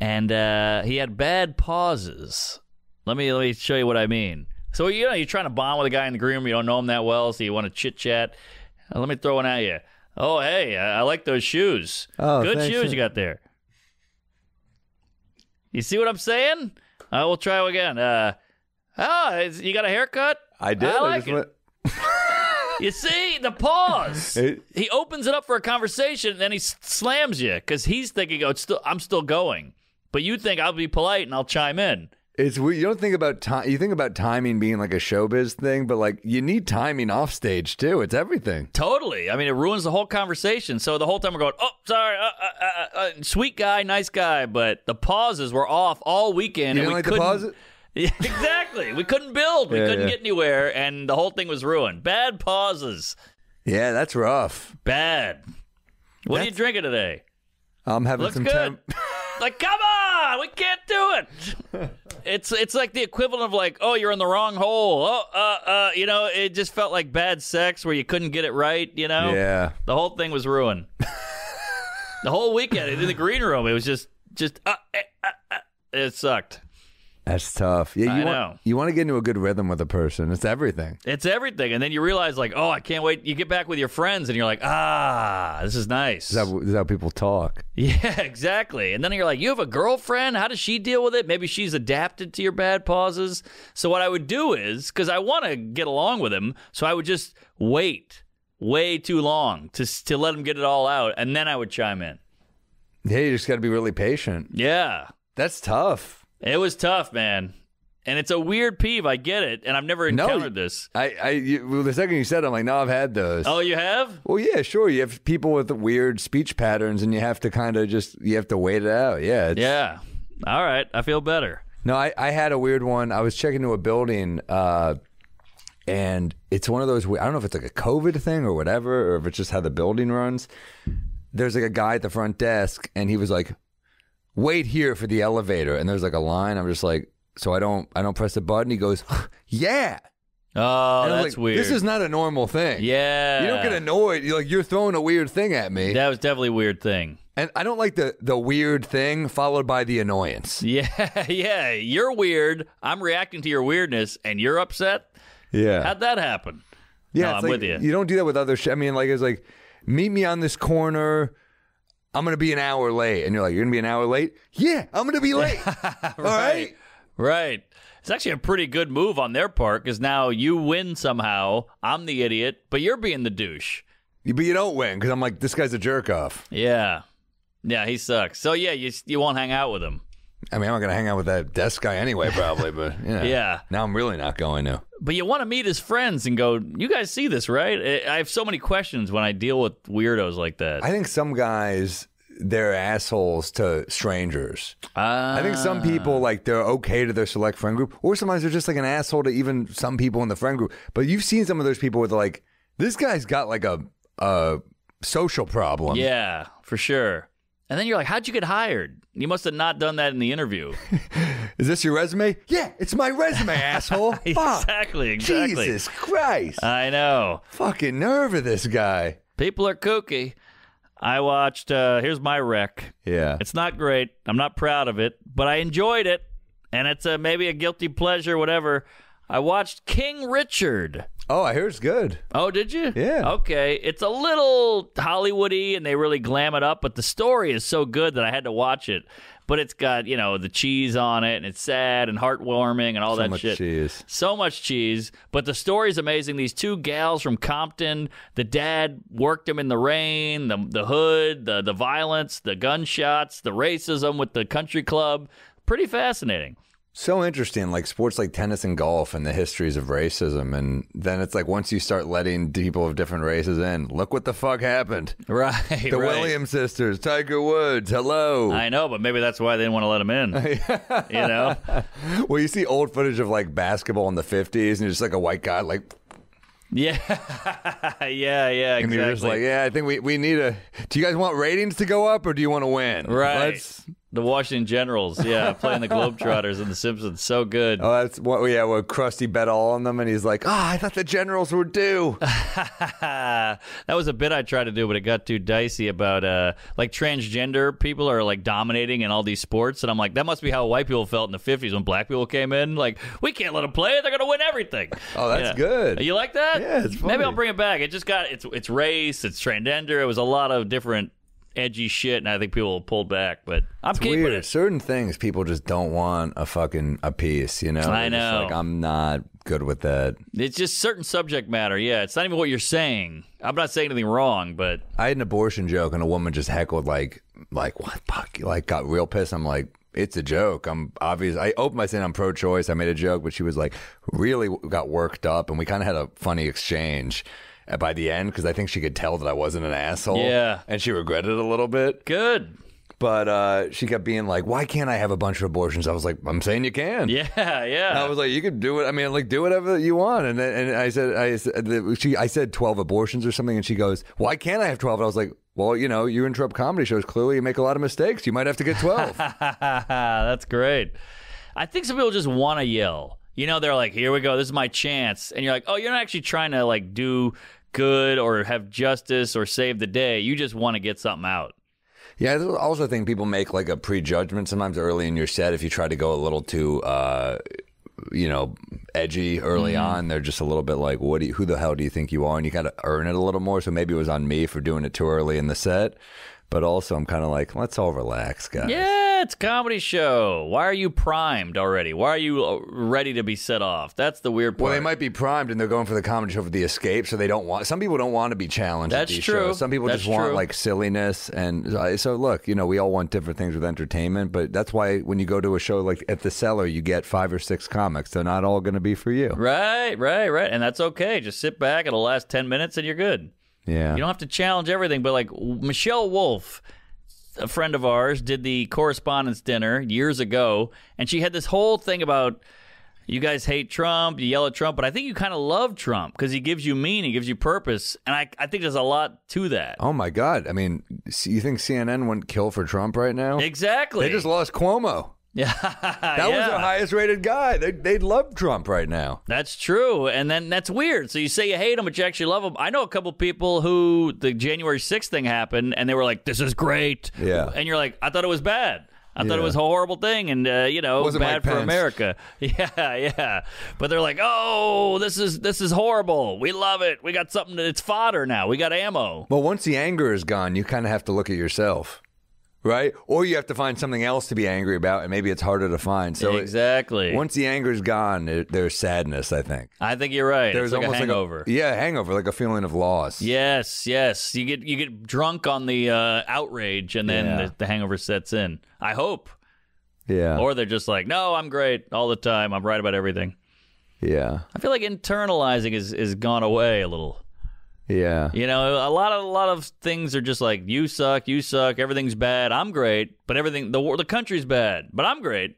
and uh, he had bad pauses. Let me let me show you what I mean. So, you know, you're trying to bond with a guy in the green room. You don't know him that well, so you want to chit-chat. Uh, let me throw one at you. Oh, hey, I, I like those shoes. Oh, good shoes you. you got there. You see what I'm saying? I will try again. Uh Oh, you got a haircut? I did. I like I just it. You see, the pause. It, he opens it up for a conversation, and then he slams you because he's thinking, oh, it's still, I'm still going. But you think I'll be polite and I'll chime in. It's weird. You don't think about time. You think about timing being like a showbiz thing, but like you need timing off stage too. It's everything. Totally. I mean, it ruins the whole conversation. So the whole time we're going, oh, sorry, uh, uh, uh, uh, sweet guy, nice guy, but the pauses were off all weekend. You didn't and we like couldn't, the pauses? Yeah, exactly. We couldn't build. We yeah, couldn't yeah. get anywhere, and the whole thing was ruined. Bad pauses. Yeah, that's rough. Bad. What that's... are you drinking today? I'm having Looks some good. Like, come on! We can't do it! It's it's like the equivalent of like, oh, you're in the wrong hole. Oh, uh, uh, you know, it just felt like bad sex where you couldn't get it right, you know? Yeah. The whole thing was ruined. The whole weekend in the green room, it was just, just uh, uh, uh, it sucked. That's tough. Yeah, you I want, know. You want to get into a good rhythm with a person. It's everything. It's everything. And then you realize, like, oh, I can't wait. You get back with your friends, and you're like, ah, this is nice. This is how, this is how people talk. Yeah, exactly. And then you're like, you have a girlfriend? How does she deal with it? Maybe she's adapted to your bad pauses. So what I would do is, because I want to get along with him, so I would just wait way too long to, to let him get it all out, and then I would chime in. Yeah, you just got to be really patient. Yeah. That's tough. It was tough, man. And it's a weird peeve. I get it. And I've never encountered no, this. I, I, you, well, the second you said it, I'm like, no, I've had those. Oh, you have? Well, yeah, sure. You have people with weird speech patterns, and you have to kind of just, you have to wait it out. Yeah. It's... Yeah. All right. I feel better. No, I, I had a weird one. I was checking into a building, uh, and it's one of those, I don't know if it's like a COVID thing or whatever, or if it's just how the building runs. There's like a guy at the front desk, and he was like, wait here for the elevator. And there's like a line. I'm just like, so I don't, I don't press the button. He goes, yeah. Oh, that's like, weird. This is not a normal thing. Yeah. You don't get annoyed. You're like, you're throwing a weird thing at me. That was definitely a weird thing. And I don't like the, the weird thing followed by the annoyance. Yeah, yeah. You're weird. I'm reacting to your weirdness, and you're upset? Yeah. How'd that happen? Yeah, no, I'm like, with you. You don't do that with other shit. I mean, like, it's like, meet me on this corner. I'm going to be an hour late. And you're like, you're going to be an hour late? Yeah, I'm going to be late. Right. All right? Right. It's actually a pretty good move on their part, because now you win somehow. I'm the idiot, but you're being the douche. But you don't win, because I'm like, this guy's a jerk off. Yeah. Yeah, he sucks. So, yeah, you you won't hang out with him. I mean, I'm not going to hang out with that desk guy anyway, probably, but, you know, yeah. Now I'm really not going to. But you want to meet his friends and go, you guys see this, right? I have so many questions when I deal with weirdos like that. I think some guys... they're assholes to strangers. Ah. I think some people, like, they're okay to their select friend group, or sometimes they're just like an asshole to even some people in the friend group. But you've seen some of those people with, like, this guy's got like a, a social problem. Yeah, for sure. And then you're like, how'd you get hired? You must have not done that in the interview. Is this your resume? Yeah, it's my resume, asshole. Exactly, exactly. Jesus Christ. I know. Fucking nerve of this guy. People are kooky. I watched, uh, here's my rec. Yeah. It's not great. I'm not proud of it, but I enjoyed it. And it's a, maybe a guilty pleasure, whatever. I watched King Richard. Oh, I hear it's good. Oh, did you? Yeah. Okay. It's a little Hollywood-y, and they really glam it up, but the story is so good that I had to watch it. But it's got, you know, the cheese on it, and it's sad and heartwarming and all that shit. So much cheese. So much cheese. But the story's amazing. These two gals from Compton, the dad worked them in the rain, the the hood, the, the violence, the gunshots, the racism with the country club. Pretty fascinating. So interesting, like sports like tennis and golf and the histories of racism. And then it's like, once you start letting people of different races in, look what the fuck happened. Right. The right. Williams sisters, Tiger Woods, hello. I know, but maybe that's why they didn't want to let them in. You know? Well, you see old footage of like basketball in the fifties, and you're just like a white guy, like... Yeah, yeah, yeah, exactly. And you're just like, yeah, I think we, we need a... Do you guys want ratings to go up, or do you want to win? Right. Let's... The Washington Generals, yeah, playing the Globetrotters and The Simpsons, so good. Oh, that's what, yeah, where Krusty bet all on them, and he's like, oh, I thought the Generals were due. That was a bit I tried to do, but it got too dicey about, uh, like, transgender people are, like, dominating in all these sports, and I'm like, that must be how white people felt in the fifties when black people came in. Like, we can't let them play, they're going to win everything. Oh, that's yeah. good. You like that? Yeah, it's funny. Maybe I'll bring it back. It just got, it's, it's race, it's transgender, it was a lot of different... edgy shit, and I think people pulled back, but I'm it's keeping weird. It. Certain things people just don't want a fucking a piece, you know? I know. Just like, I'm not good with that. It's just certain subject matter, yeah. It's not even what you're saying. I'm not saying anything wrong, but... I had an abortion joke, and a woman just heckled, like, like what the fuck? Like, got real pissed. I'm like, it's a joke. I'm obvious. I opened by saying I'm pro-choice. I made a joke, but she was like, really got worked up, and we kind of had a funny exchange by the end, because I think she could tell that I wasn't an asshole. Yeah. And she regretted it a little bit. Good. But uh, she kept being like, why can't I have a bunch of abortions? I was like, I'm saying you can. Yeah, yeah. And I was like, you can do it. I mean, like, do whatever you want. And then, and I said, I said, she, I said twelve abortions or something. And she goes, why can't I have twelve? And I was like, well, you know, you interrupt comedy shows. Clearly, you make a lot of mistakes. You might have to get twelve. That's great. I think some people just want to yell. You know, they're like, here we go. This is my chance. And you're like, oh, you're not actually trying to, like, do good or have justice or save the day. You just want to get something out. Yeah, I also think people make, like, a prejudgment sometimes early in your set if you try to go a little too, uh, you know, edgy early mm-hmm. on. They're just a little bit like, what do you, who the hell do you think you are? And you got to earn it a little more. So maybe it was on me for doing it too early in the set. But also, I'm kind of like, let's all relax, guys. Yeah, it's a comedy show. Why are you primed already? Why are you ready to be set off? That's the weird part. Well, they might be primed, and they're going for the comedy show for the escape, so they don't want... Some people don't want to be challenged at these shows. That's true. Some people just want, like, silliness. And so, look, you know, we all want different things with entertainment, but that's why when you go to a show, like, at the Cellar, you get five or six comics. They're not all going to be for you. Right, right, right. And that's okay. Just sit back. It'll last ten minutes, and you're good. Yeah. You don't have to challenge everything, but like Michelle Wolf, a friend of ours did the correspondence dinner years ago, and she had this whole thing about, you guys hate Trump, you yell at Trump, but I think you kind of love Trump because he gives you meaning, he gives you purpose, and I, I think there's a lot to that. Oh, my God. I mean, you think C N N wouldn't kill for Trump right now? Exactly. They just lost Cuomo. Yeah, that yeah. was their highest-rated guy. They, they'd love Trump right now. That's true, and then that's weird. So you say you hate him, but you actually love him. I know a couple people who the January sixth thing happened, and they were like, "This is great." Yeah, and you're like, "I thought it was bad. I yeah. thought it was a horrible thing, and uh, you know, wasn't bad for America." Yeah, yeah. But they're like, "Oh, this is this is horrible. We love it. We got something that's fodder now. We got ammo." Well, once the anger is gone, you kind of have to look at yourself. Right? Or you have to find something else to be angry about, and maybe it's harder to find. So exactly. It, once the anger is gone, it, there's sadness, I think. I think you're right. There's it's like almost a hangover. Like a, yeah, hangover, like a feeling of loss. Yes, yes. You get you get drunk on the uh, outrage, and then yeah. the, the hangover sets in. I hope. Yeah. Or they're just like, no, I'm great all the time. I'm right about everything. Yeah. I feel like internalizing is is gone away a little. Yeah. You know, a lot of a lot of things are just like, you suck, you suck, everything's bad, I'm great, but everything, the the country's bad, but I'm great.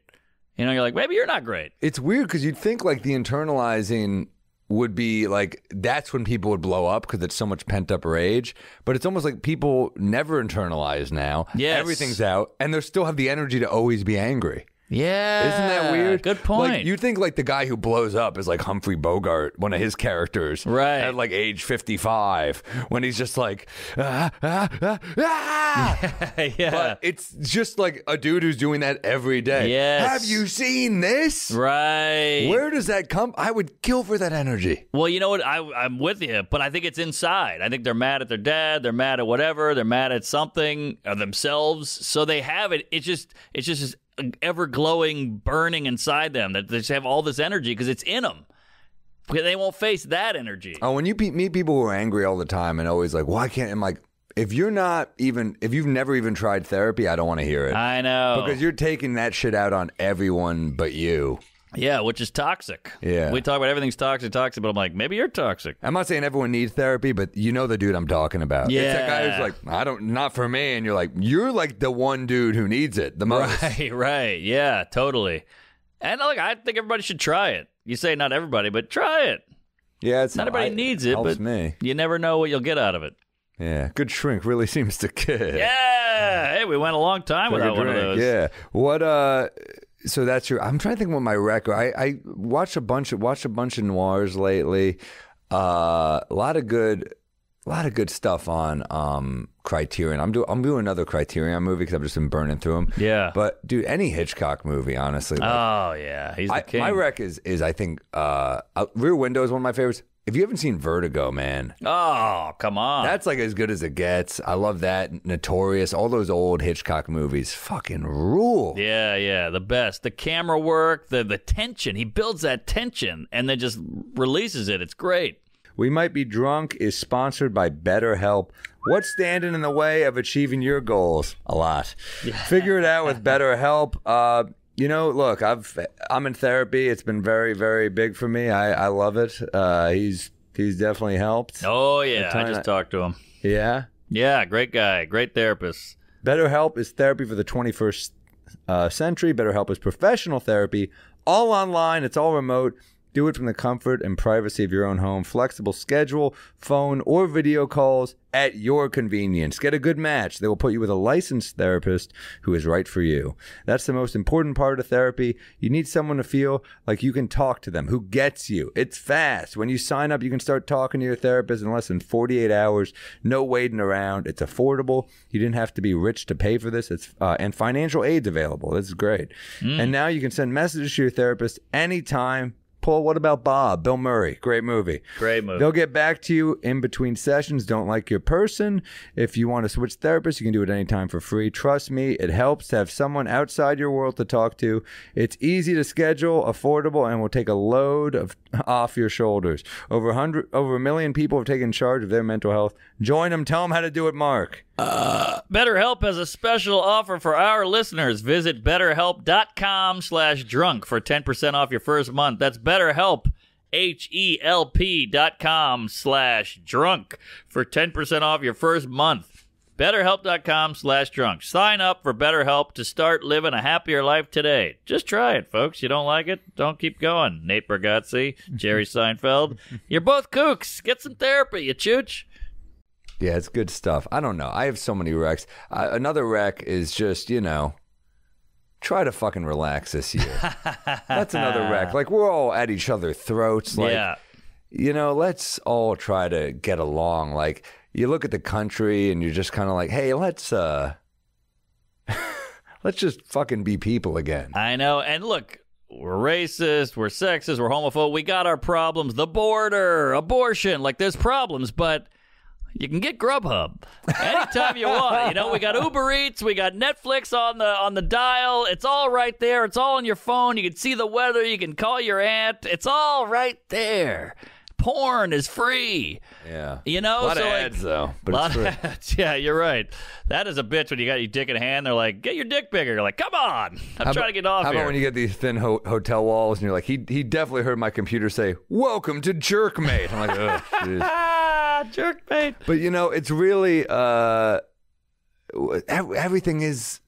You know, you're like, maybe you're not great. It's weird because you'd think like the internalizing would be like, that's when people would blow up because it's so much pent-up rage, but it's almost like people never internalize now. Yes. Everything's out, and they still have the energy to always be angry. Yeah. Isn't that weird? Good point. Like, you'd think like the guy who blows up is like Humphrey Bogart, one of his characters. Right. At like age fifty-five, when he's just like, ah, ah, ah, ah. Yeah, yeah. But it's just like a dude who's doing that every day. Yes. Have you seen this? Right. Where does that come? I would kill for that energy. Well, you know what? I, I'm with you, but I think it's inside. I think they're mad at their dad. They're mad at whatever. They're mad at something or themselves. So they have it. It's just, it's just, just ever-glowing, burning inside them, that they just have all this energy because it's in them. Because they won't face that energy. Oh, when you pe meet people who are angry all the time and always like, why can't, I'm like, if you're not even, if you've never even tried therapy, I don't want to hear it. I know. Because you're taking that shit out on everyone but you. Yeah, which is toxic. Yeah. We talk about everything's toxic, toxic, but I'm like, maybe you're toxic. I'm not saying everyone needs therapy, but you know the dude I'm talking about. Yeah. It's that guy who's like, I don't, not for me. And you're like, you're like the one dude who needs it the most. Right, right. Yeah, totally. And look, I think everybody should try it. You say not everybody, but try it. Yeah, it's not everybody needs it, but me. You never know what you'll get out of it. Yeah, good shrink really seems to kid. Yeah. Hey, we went a long time without one of those. Yeah. What, uh... So that's your. I'm trying to think what my record. I, I watched a bunch of watched a bunch of noirs lately. Uh, a lot of good, a lot of good stuff on um, Criterion. I'm doing I'm doing another Criterion movie because I've just been burning through them. Yeah. But dude, any Hitchcock movie, honestly. Like, oh yeah, he's the I, king. My rec is is I think uh, Rear Window is one of my favorites. If you haven't seen Vertigo, man. Oh, come on. That's like as good as it gets. I love that. Notorious. All those old Hitchcock movies fucking rule. Yeah, yeah. The best. The camera work, the, the tension. He builds that tension and then just releases it. It's great. We Might Be Drunk is sponsored by BetterHelp. What's standing in the way of achieving your goals? A lot. Yeah. Figure it out with BetterHelp. Uh, You know, look, I've I'm in therapy. It's been very, very big for me. I, I love it. Uh, he's he's definitely helped. Oh yeah, I just talked to him. Yeah, yeah, great guy, great therapist. BetterHelp is therapy for the twenty-first uh, century. BetterHelp is professional therapy, all online. It's all remote. Do it from the comfort and privacy of your own home. Flexible schedule, phone or video calls at your convenience. Get a good match. They will put you with a licensed therapist who is right for you. That's the most important part of therapy. You need someone to feel like you can talk to them, who gets you. It's fast. When you sign up, you can start talking to your therapist in less than forty-eight hours. No waiting around. It's affordable. You didn't have to be rich to pay for this. It's uh, and financial aid's available. This is great. Mm. And now you can send messages to your therapist anytime. Paul, what about Bob? Bill Murray. Great movie. Great movie. They'll get back to you in between sessions. Don't like your person. If you want to switch therapists, you can do it anytime for free. Trust me, it helps to have someone outside your world to talk to. It's easy to schedule, affordable, and will take a load of off your shoulders. Over a hundred, over a million people have taken charge of their mental health. Join them. Tell them how to do it, Mark. Uh, BetterHelp has a special offer for our listeners. Visit BetterHelp dot com slash drunk for ten percent off your first month. That's BetterHelp, H E L P dot com slash drunk for ten percent off your first month. BetterHelp dot com slash drunk. Sign up for BetterHelp to start living a happier life today. Just try it, folks. You don't like it? Don't keep going. Nate Bargatze, Jerry Seinfeld. You're both kooks. Get some therapy, you chooch. Yeah, it's good stuff. I don't know. I have so many wrecks. Uh, another wreck is just, you know, try to fucking relax this year. That's another wreck. Like, we're all at each other's throats. Like, yeah. You know, let's all try to get along. Like, you look at the country and you're just kind of like, hey, let's uh, let's just fucking be people again. I know. And look, we're racist, we're sexist, we're homophobic. We got our problems. The border, abortion. Like, there's problems, but you can get Grubhub anytime you want. You know, we got Uber Eats, we got Netflix on the on the dial. It's all right there. It's all on your phone. You can see the weather. You can call your aunt. It's all right there. Porn is free. Yeah, you know, a lot so of like, ads though. But lot it's free. Of ads. Yeah, you're right. That is a bitch when you got your dick in hand. They're like, get your dick bigger. You're like, come on, I'm how trying about, to get off. How here. About when you get these thin ho hotel walls and you're like, he he definitely heard my computer say, "Welcome to Jerkmate." I'm like, oh, jeez. Jerkmate. But you know, it's really uh, everything is.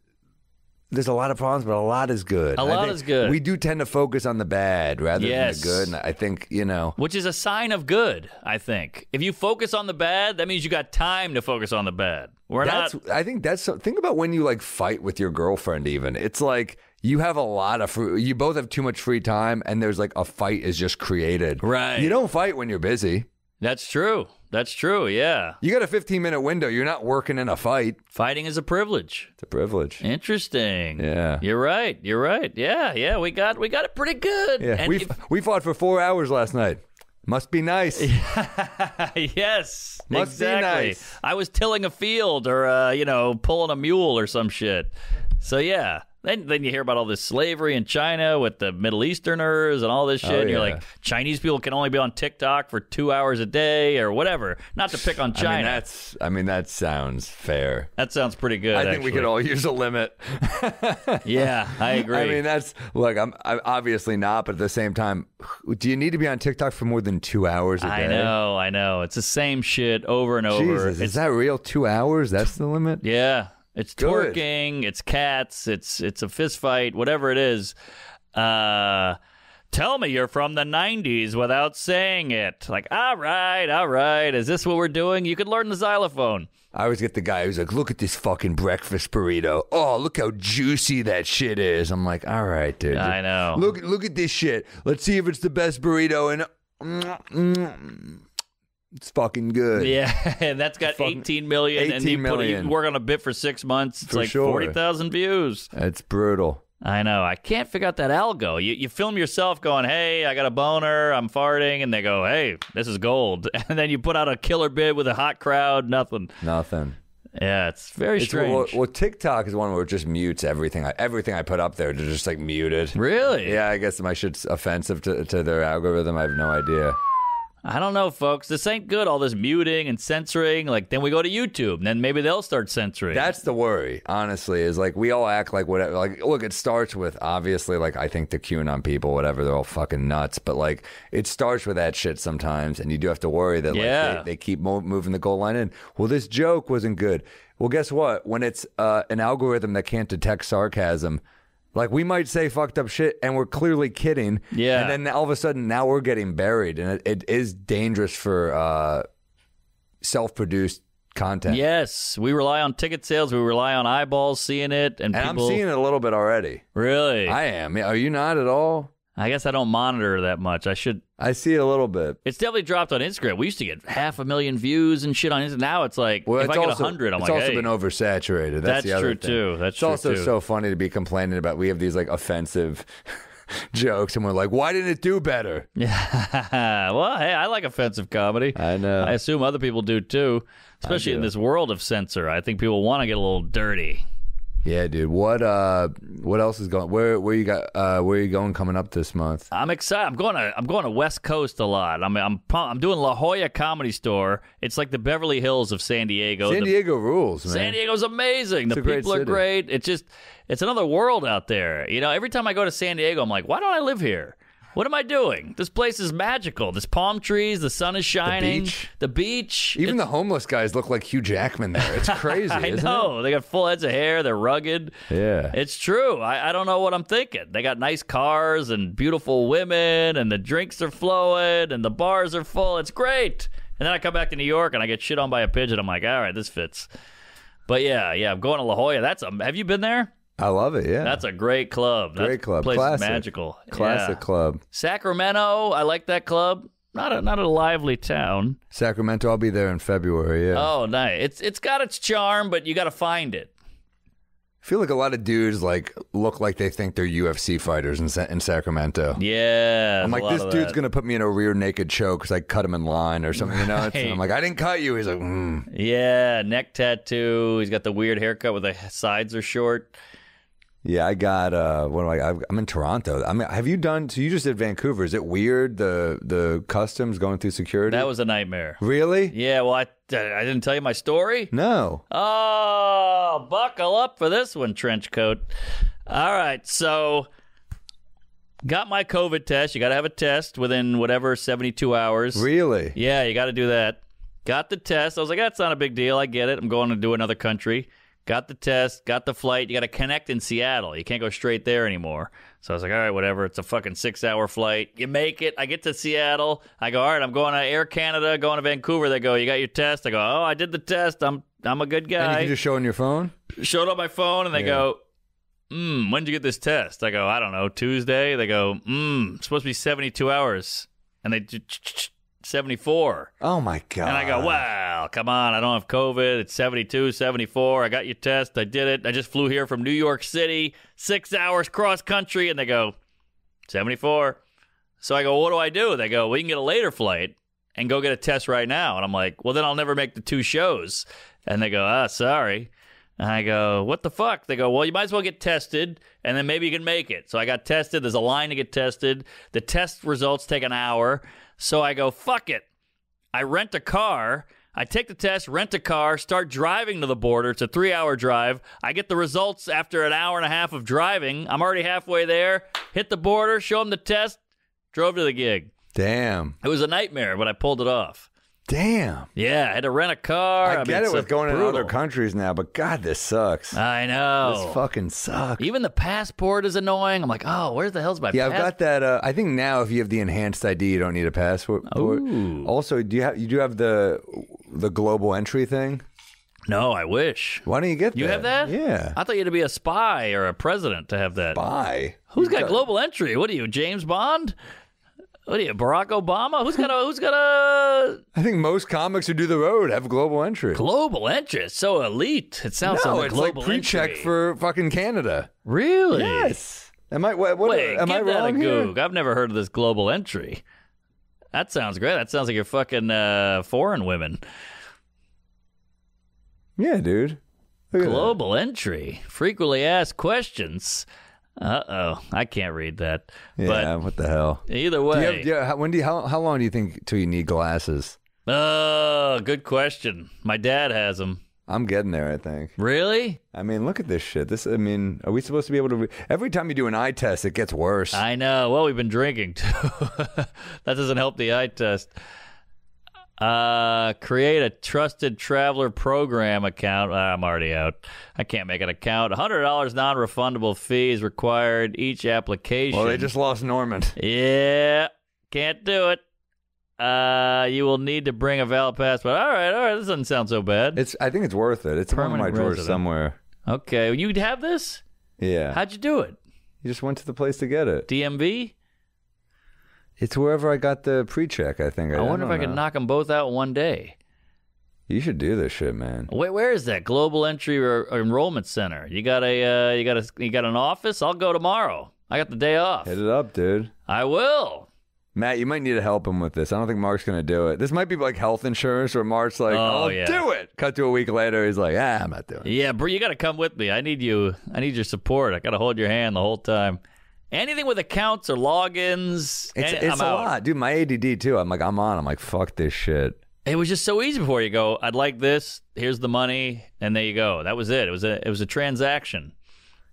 There's a lot of problems, but a lot is good. A lot is good. We do tend to focus on the bad rather yes. than the good, and I think you know, which is a sign of good. I think if you focus on the bad, that means you got time to focus on the bad. We're that's, not. I think that's. So, think about when you like fight with your girlfriend. Even it's like. You have a lot of free, you both have too much free time, and there's like a fight is just created. Right. You don't fight when you're busy. That's true. That's true, yeah. You got a fifteen minute window. You're not working in a fight. Fighting is a privilege. It's a privilege. Interesting. Yeah. You're right. You're right. Yeah, yeah. We got we got it pretty good. Yeah. And we we fought for four hours last night. Must be nice. Yes. Must exactly. be nice. I was tilling a field or uh, you know, pulling a mule or some shit. So yeah. Then, then you hear about all this slavery in China with the Middle Easterners and all this shit. Oh, yeah. And you're like, Chinese people can only be on TikTok for two hours a day or whatever. Not to pick on China. I mean, that's, I mean that sounds fair. That sounds pretty good, I think actually. We could all use a limit. Yeah, I agree. I mean, that's, look, I'm, I'm obviously not, but at the same time, do you need to be on TikTok for more than two hours a day? I know, I know. It's the same shit over and over. Jesus, it's, is that real? Two hours? That's the limit? Yeah. It's twerking, it's cats, it's it's a fist fight, whatever it is. Uh, tell me you're from the nineties without saying it. Like, all right, all right, is this what we're doing? You could learn the xylophone. I always get the guy who's like, look at this fucking breakfast burrito. Oh, look how juicy that shit is. I'm like, all right, dude. I know. Look, look at this shit. Let's see if it's the best burrito in... Mm-mm. It's fucking good. Yeah, and that's got eighteen million. eighteen and you, million. Put, you work on a bit for six months. It's for like sure. forty thousand views. It's brutal. I know. I can't figure out that algo. You, you film yourself going, hey, I got a boner, I'm farting, and they go, hey, this is gold. And then you put out a killer bid with a hot crowd, nothing. Nothing. Yeah, it's very it's strange. Well, well, TikTok is one where it just mutes everything. I, everything I put up there, they're just like muted. Really? Yeah, I guess my shit's offensive to, to their algorithm. I have no idea. I don't know, folks. This ain't good, all this muting and censoring. Like, then we go to YouTube, and then maybe they'll start censoring. That's the worry, honestly, is, like, we all act like whatever. Like, look, it starts with, obviously, like, I think the QAnon people, whatever, they're all fucking nuts. But, like, it starts with that shit sometimes, and you do have to worry that, like, yeah. they, they keep mo moving the goal line in. Well, this joke wasn't good. Well, guess what? When it's uh, an algorithm that can't detect sarcasm, like, we might say fucked up shit, and we're clearly kidding. Yeah. And then all of a sudden, now we're getting buried, and it, it is dangerous for uh, self-produced content. Yes. We rely on ticket sales. We rely on eyeballs seeing it. And, and people... I'm seeing it a little bit already. Really? I am. Are you not at all? I guess I don't monitor that much. I should. I see it a little bit. It's definitely dropped on Instagram. We used to get half a million views and shit on Instagram. Now it's like, well, if it's I also, get one hundred, I'm it's like, It's also hey. been oversaturated. That's, That's the other true, thing. too. That's it's true, also too. so funny to be complaining about. We have these, like, offensive jokes, and we're like, why didn't it do better? Yeah. Well, hey, I like offensive comedy. I know. I assume other people do, too, especially do. in this world of censor. I think people want to get a little dirty. Yeah, dude. What uh, what else is going? Where where you got? Uh, where are you going coming up this month? I'm excited. I'm going to I'm going to West Coast a lot. I'm I'm I'm doing La Jolla Comedy Store. It's like the Beverly Hills of San Diego. San Diego the, rules, man. San Diego's amazing. It's the people are great. It's just it's another world out there. You know, every time I go to San Diego, I'm like, why don't I live here? What am I doing? This place is magical. There's palm trees. The sun is shining. The beach. The beach. Even it's... the homeless guys look like Hugh Jackman there. It's crazy, I isn't know. It? They got full heads of hair. They're rugged. Yeah. It's true. I, I don't know what I'm thinking. They got nice cars and beautiful women, and the drinks are flowing, and the bars are full. It's great. And then I come back to New York, and I get shit on by a pigeon. I'm like, all right, this fits. But, yeah, yeah, I'm going to La Jolla. That's a, have you been there? I love it, yeah. That's a great club. Great that club. Place Classic. Is magical. Classic yeah. club. Sacramento, I like that club. Not a not a lively town. Sacramento, I'll be there in February, yeah. Oh, nice. It's it's got its charm, but you got to find it. I feel like a lot of dudes like look like they think they're U F C fighters in, Sa in Sacramento. Yeah, I'm like, this dude's gonna put me in a rear naked choke because I cut him in line or something. Right. You know, it's, I'm like, I didn't cut you. He's like, mm. yeah, neck tattoo. He's got the weird haircut where the sides are short. Yeah, I got. Uh, what am I? I'm in Toronto. I mean, have you done? So you just did Vancouver. Is it weird the the customs going through security? That was a nightmare. Really? Yeah. Well, I I didn't tell you my story. No. Oh, buckle up for this one, trench coat. All right. So, got my COVID test. You got to have a test within whatever seventy-two hours. Really? Yeah, you got to do that. Got the test. I was like, that's not a big deal. I get it. I'm going to do another country. Got the test, got the flight. You got to connect in Seattle. You can't go straight there anymore. So I was like, all right, whatever. It's a fucking six-hour flight. You make it. I get to Seattle. I go, all right, I'm going to Air Canada, going to Vancouver. They go, you got your test? I go, oh, I did the test. I'm I'm a good guy. And you just show on your phone? Showed on my phone, and they yeah. go, mm, when did you get this test? I go, I don't know, Tuesday? They go, mm, it's supposed to be seventy-two hours. And they seventy-four. Oh, my God. And I go, wow, come on. I don't have COVID. It's seventy-two, seventy-four. I got your test. I did it. I just flew here from New York City, six hours cross country. And they go, seventy-four. So I go, what do I do? They go, well, you can get a later flight and go get a test right now. And I'm like, well, then I'll never make the two shows. And they go, ah, sorry. And I go, what the fuck? They go, well, you might as well get tested, and then maybe you can make it. So I got tested. There's a line to get tested. The test results take an hour. So I go, fuck it. I rent a car. I take the test, rent a car, start driving to the border. It's a three-hour drive. I get the results after an hour and a half of driving. I'm already halfway there. Hit the border, show them the test, drove to the gig. Damn. It was a nightmare, but I pulled it off. Damn. Yeah, I had to rent a car. I, I get mean, it with going to other countries now, but God, this sucks. I know. This fucking sucks. Even the passport is annoying. I'm like, oh, where the hell's my yeah, passport? Yeah, I've got that. Uh, I think now if you have the enhanced I D, you don't need a passport. Ooh. Also, do you have you do have the the global entry thing? No, I wish. Why don't you get that? You have that? Yeah. I thought you had to be a spy or a president to have that. Spy? Who's got, got global entry? What are you, James Bond? What are you, Barack Obama? Who's got a, who's got a... I think most comics who do the road have global entry. Global entry? It's so elite. It sounds no, like global entry. No, it's like pre-check for fucking Canada. Really? Yes. Am I, what, Wait, am give I that a goog. Here? I've never heard of this global entry. That sounds great. That sounds like you're fucking uh, foreign women. Yeah, dude. Global entry. Frequently asked questions. Uh-oh, I can't read that. Yeah, but what the hell? Either way. Do you have, do you, how, when do you, how, how long do you think till you need glasses? Oh, good question. My dad has them. I'm getting there, I think. Really? I mean, look at this shit. This, I mean, are we supposed to be able to... Re Every time you do an eye test, it gets worse. I know. Well, we've been drinking, too. That doesn't help the eye test. Uh, create a trusted traveler program account. Uh, I'm already out. I can't make an account. one hundred dollars non-refundable fee is required each application. Well, they just lost Norman. Yeah, can't do it. Uh, you will need to bring a valid passport. All right, all right. This doesn't sound so bad. It's. I think it's worth it. It's permanent in one of my drawers somewhere. Okay, you'd have this? Yeah. How'd you do it? You just went to the place to get it. D M V? It's wherever I got the pre-check, I think. I, I wonder I if I know. could knock them both out one day. You should do this shit, man. Wait, where is that Global Entry or Enrollment Center? You got a, uh, you got a, you got an office? I'll go tomorrow. I got the day off. Hit it up, dude. I will. Matt, you might need to help him with this. I don't think Mark's gonna do it. This might be like health insurance, where Mark's like, "Oh, I'll yeah. do it." Cut to a week later, he's like, "Ah, I'm not doing it." Yeah, bro, you got to come with me. I need you. I need your support. I got to hold your hand the whole time. Anything with accounts or logins. It's, any, it's a out. lot. Dude, my A D D, too. I'm like, I'm on. I'm like, fuck this shit. It was just so easy before. You go, I'd like this. Here's the money. And there you go. That was it. It was a, it was a transaction.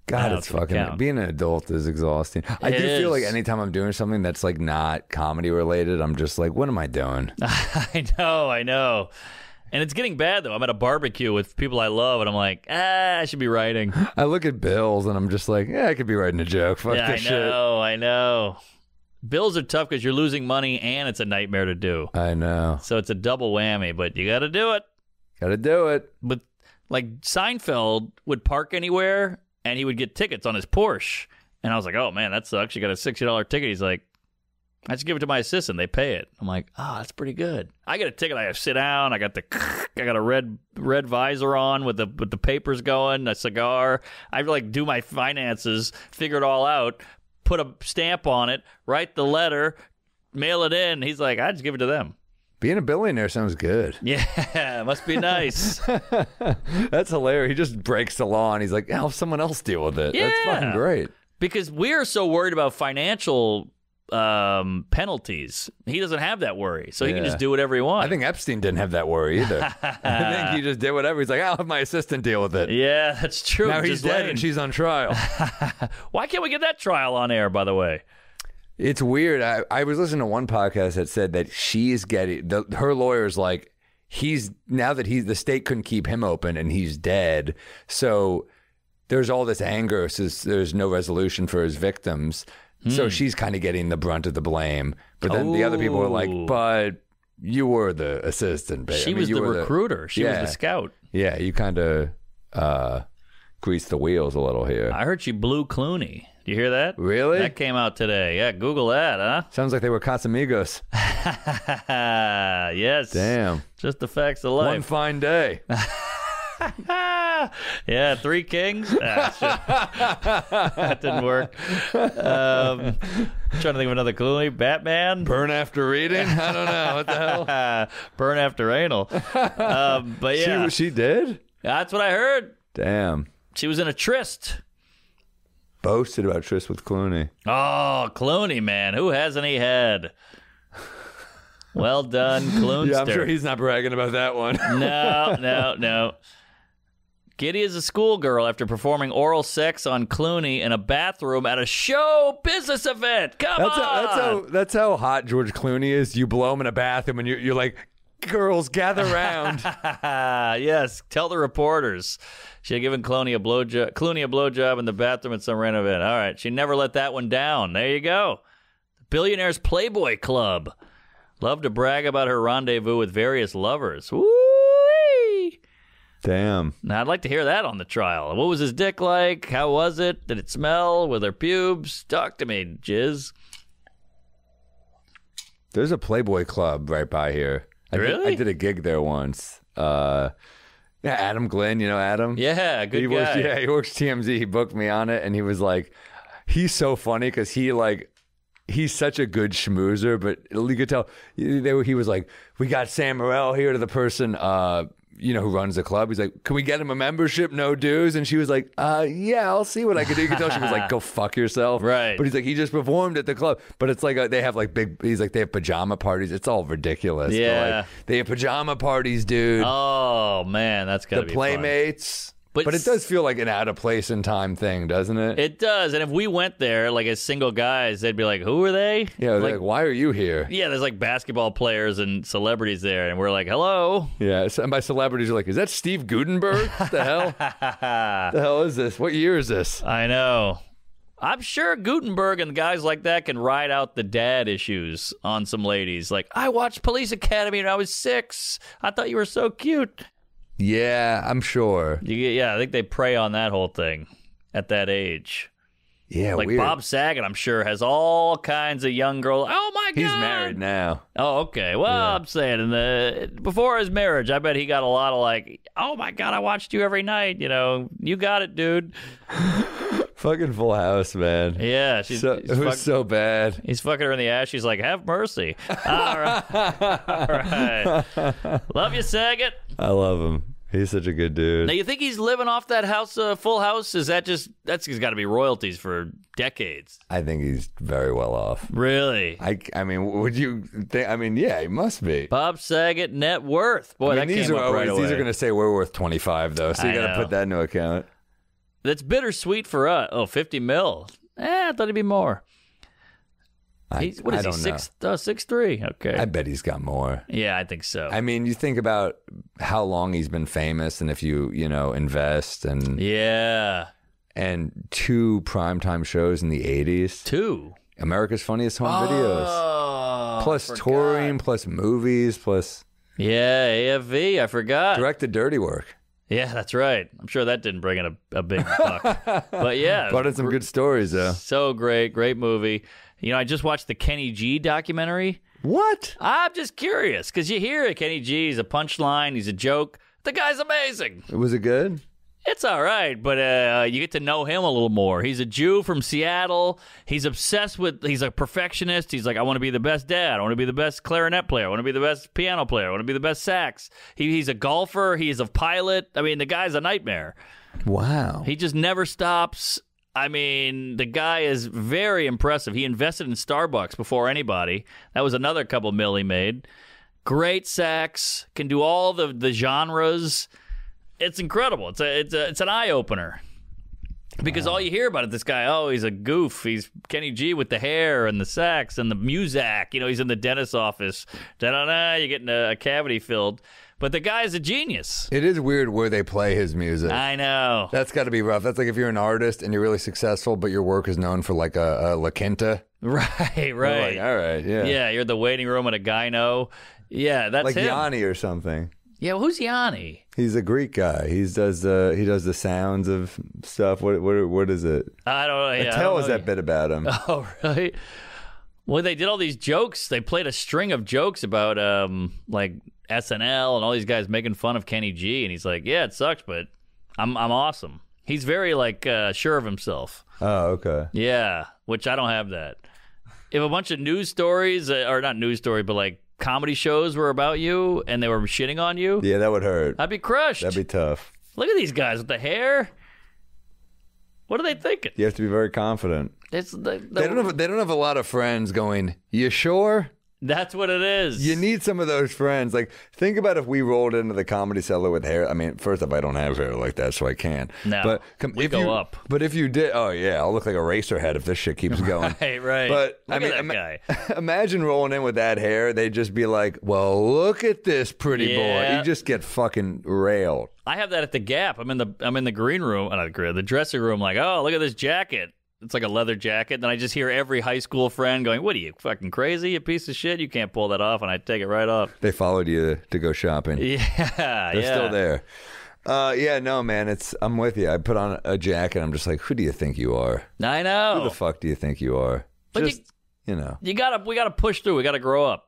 God, it's fucking count. Being an adult is exhausting. It I do is. feel like anytime I'm doing something that's like not comedy related, I'm just like, what am I doing? I know, I know. And it's getting bad though. I'm at a barbecue with people I love and I'm like, ah, I should be writing. I look at bills and I'm just like, yeah, I could be writing a joke. Fuck yeah, this shit. I know, shit. I know. Bills are tough because you're losing money and it's a nightmare to do. I know. So it's a double whammy, but you got to do it. Got to do it. But like Seinfeld would park anywhere and he would get tickets on his Porsche. And I was like, oh man, that sucks. You got a sixty dollar ticket. He's like, I just give it to my assistant. They pay it. I'm like, oh, that's pretty good. I get a ticket. I have to sit down. I got the, I got a red red visor on with the with the papers going, a cigar. I like do my finances, figure it all out, put a stamp on it, write the letter, mail it in. He's like, I just give it to them. Being a billionaire sounds good. Yeah, must be nice. That's hilarious. He just breaks the law and he's like, help someone else deal with it. Yeah. That's fucking great. Because we're so worried about financial um penalties. He doesn't have that worry, so he yeah. can just do whatever he wants. I think Epstein didn't have that worry either. I think he just did whatever. He's like, I'll have my assistant deal with it. Yeah, that's true. Now he's dead and she's on trial. Why can't we get that trial on air, by the way? It's weird. I, I was listening to one podcast that said that she's getting, the, her lawyer's like, he's, now that he's, the state couldn't keep him open and he's dead, so there's all this anger, so there's no resolution for his victims. So mm. she's kind of getting the brunt of the blame. But then Ooh. the other people are like, but you were the assistant. Babe. She I mean, was the recruiter. The, she yeah. was the scout. Yeah, you kind of uh, greased the wheels a little here. I heard she blew Clooney. Do you hear that? Really? That came out today. Yeah, Google that, huh? Sounds like they were Casamigos. Yes. Damn. Just the facts of life. One fine day. Yeah, Three Kings. Ah, that didn't work. Um, I'm trying to think of another Clooney. Batman. Burn after reading. I don't know what the hell. Burn after anal. Um, but yeah, she, she did. That's what I heard. Damn. She was in a tryst. Boasted about tryst with Clooney. Oh, Clooney, man, who hasn't he had? Well done, Cloonster. Yeah, I'm sure he's not bragging about that one. No, no, no. Giddy is a schoolgirl after performing oral sex on Clooney in a bathroom at a show business event. Come that's on! How, that's, how, that's how hot George Clooney is. You blow him in a bathroom and you're, you're like, girls, gather round. Yes, tell the reporters. She had given Clooney a blowjob, Clooney a blowjob in the bathroom at some random event. All right, she never let that one down. There you go. Billionaires Playboy Club. Love to brag about her rendezvous with various lovers. Woo! Damn. Now, I'd like to hear that on the trial. What was his dick like? How was it? Did it smell? Were there pubes? Talk to me, Jizz. There's a Playboy Club right by here. I really? Did, I did a gig there once. Uh, yeah, Adam Glenn, you know Adam? Yeah, good he guy. Works, yeah, he works T M Z. He booked me on it, and he was like, he's so funny because he, like, he's such a good schmoozer, but you could tell, they were, he was like, we got Sam Morril here to the person, uh, you know, who runs the club. He's like, can we get him a membership, no dues? And she was like, uh, yeah, I'll see what I can do. You can tell she was like, go fuck yourself. Right. But he's like, he just performed at the club. But it's like, a, they have like big, he's like, they have pajama parties. It's all ridiculous. Yeah. Like, they have pajama parties, dude. Oh, man, that's gotta be fun. The Playmates. But, but it does feel like an out of place in time thing, doesn't it? It does. And if we went there, like as single guys, they'd be like, who are they? Yeah, like, like, why are you here? Yeah, there's like basketball players and celebrities there. And we're like, hello. Yeah, and by celebrities, you're like, is that Steve Gutenberg? What the hell? What the hell is this? What year is this? I know. I'm sure Gutenberg and guys like that can ride out the dad issues on some ladies. Like, I watched Police Academy when I was six. I thought you were so cute. Yeah, I'm sure. You, yeah, I think they prey on that whole thing at that age. Yeah, like weird. Bob Saget, I'm sure, has all kinds of young girls. Oh my God, he's married now. Oh, okay. Well, yeah. I'm saying in the before his marriage, I bet he got a lot of like, oh my God, I watched you every night. You know, you got it, dude. Fucking Full House, man. Yeah, she's so, it was so bad. He's fucking her in the ass. She's like, have mercy. All right, all right. Love you, Saget. I love him. He's such a good dude. Now, you think he's living off that house, uh, Full House? Is that just, that's, he's got to be royalties for decades. I think he's very well off. Really? I, I mean, would you think, I mean, yeah, he must be. Bob Saget net worth. Boy, I mean, that these came are up always, right away. These are going to say we're worth twenty-five, though, so you got to put that into account. That's bittersweet for us. Oh, fifty mil. Eh, I thought it'd be more. I, he's, what is I don't he, six, know. Uh, six three. Okay. I bet he's got more. Yeah, I think so. I mean, you think about how long he's been famous, and if you, you know, invest and yeah, and two primetime shows in the eighties. Two. America's Funniest Home oh, Videos. Plus touring, plus movies, plus... Yeah, A F V, I forgot. Directed Dirty Work. Yeah, that's right. I'm sure that didn't bring in a, a big buck. But yeah. Brought in some good stories, though. So great, great movie. You know, I just watched the Kenny G documentary. What? I'm just curious, because you hear it, Kenny G, he's a punchline, he's a joke. The guy's amazing. Was it good? It's all right, but uh, you get to know him a little more. He's a Jew from Seattle. He's obsessed with, he's a perfectionist. He's like, I want to be the best dad. I want to be the best clarinet player. I want to be the best piano player. I want to be the best sax. He, he's a golfer. He's a pilot. I mean, the guy's a nightmare. Wow. He just never stops. I mean, the guy is very impressive. He invested in Starbucks before anybody. That was another couple mil he made. Great sax. Can do all the, the genres. It's incredible. It's a, it's a, it's an eye opener, because wow. all you hear about it, this guy, oh, he's a goof. He's Kenny G with the hair and the sax and the muzak. You know, he's in the dentist's office. Da da da. You're getting a, a cavity filled, but the guy's a genius. It is weird where they play his music. I know. That's got to be rough. That's like if you're an artist and you're really successful, but your work is known for like a, a La Quinta. Right. Right. Like, all right. Yeah. Yeah. You're in the waiting room at a gyno. Yeah. That's like him. Yanni or something. Yeah, well, who's Yanni? He's a Greek guy. He does the he does the sounds of stuff. What what what is it? I don't know. Yeah, tell us that bit about him. Oh, right. Well, they did all these jokes. They played a string of jokes about um like S N L and all these guys making fun of Kenny G, and he's like, yeah, it sucks, but I'm I'm awesome. He's very like uh, sure of himself. Oh, okay. Yeah, which I don't have that. If a bunch of news stories uh, or not news story, but like. comedy shows were about you and they were shitting on you. Yeah, that would hurt. I'd be crushed. That'd be tough. Look at these guys with the hair. What are they thinking? You have to be very confident. It's the, the, they don't have, they don't have a lot of friends going, you sure? That's what it is. You need some of those friends. Like, think about if we rolled into the Comedy Cellar with hair. I mean, first off, I don't have hair like that, so I can't. No, but com we if go you, up. But if you did, oh, yeah, I'll look like a racer head if this shit keeps going. Right, right. But, look I mean, ima guy. imagine rolling in with that hair. They'd just be like, well, look at this pretty yeah. boy. You just get fucking railed. I have that at the Gap. I'm in the, I'm in the green room, not green, the dressing room, like, oh, look at this jacket. It's like a leather jacket. Then I just hear every high school friend going, what are you, fucking crazy? You piece of shit? You can't pull that off. And I take it right off. They followed you to go shopping. Yeah. They're yeah. still there. Uh, yeah, no, man. It's I'm with you. I put on a jacket. I'm just like, who do you think you are? I know. Who the fuck do you think you are? But just, you, you know. You gotta, we got to push through. We got to grow up.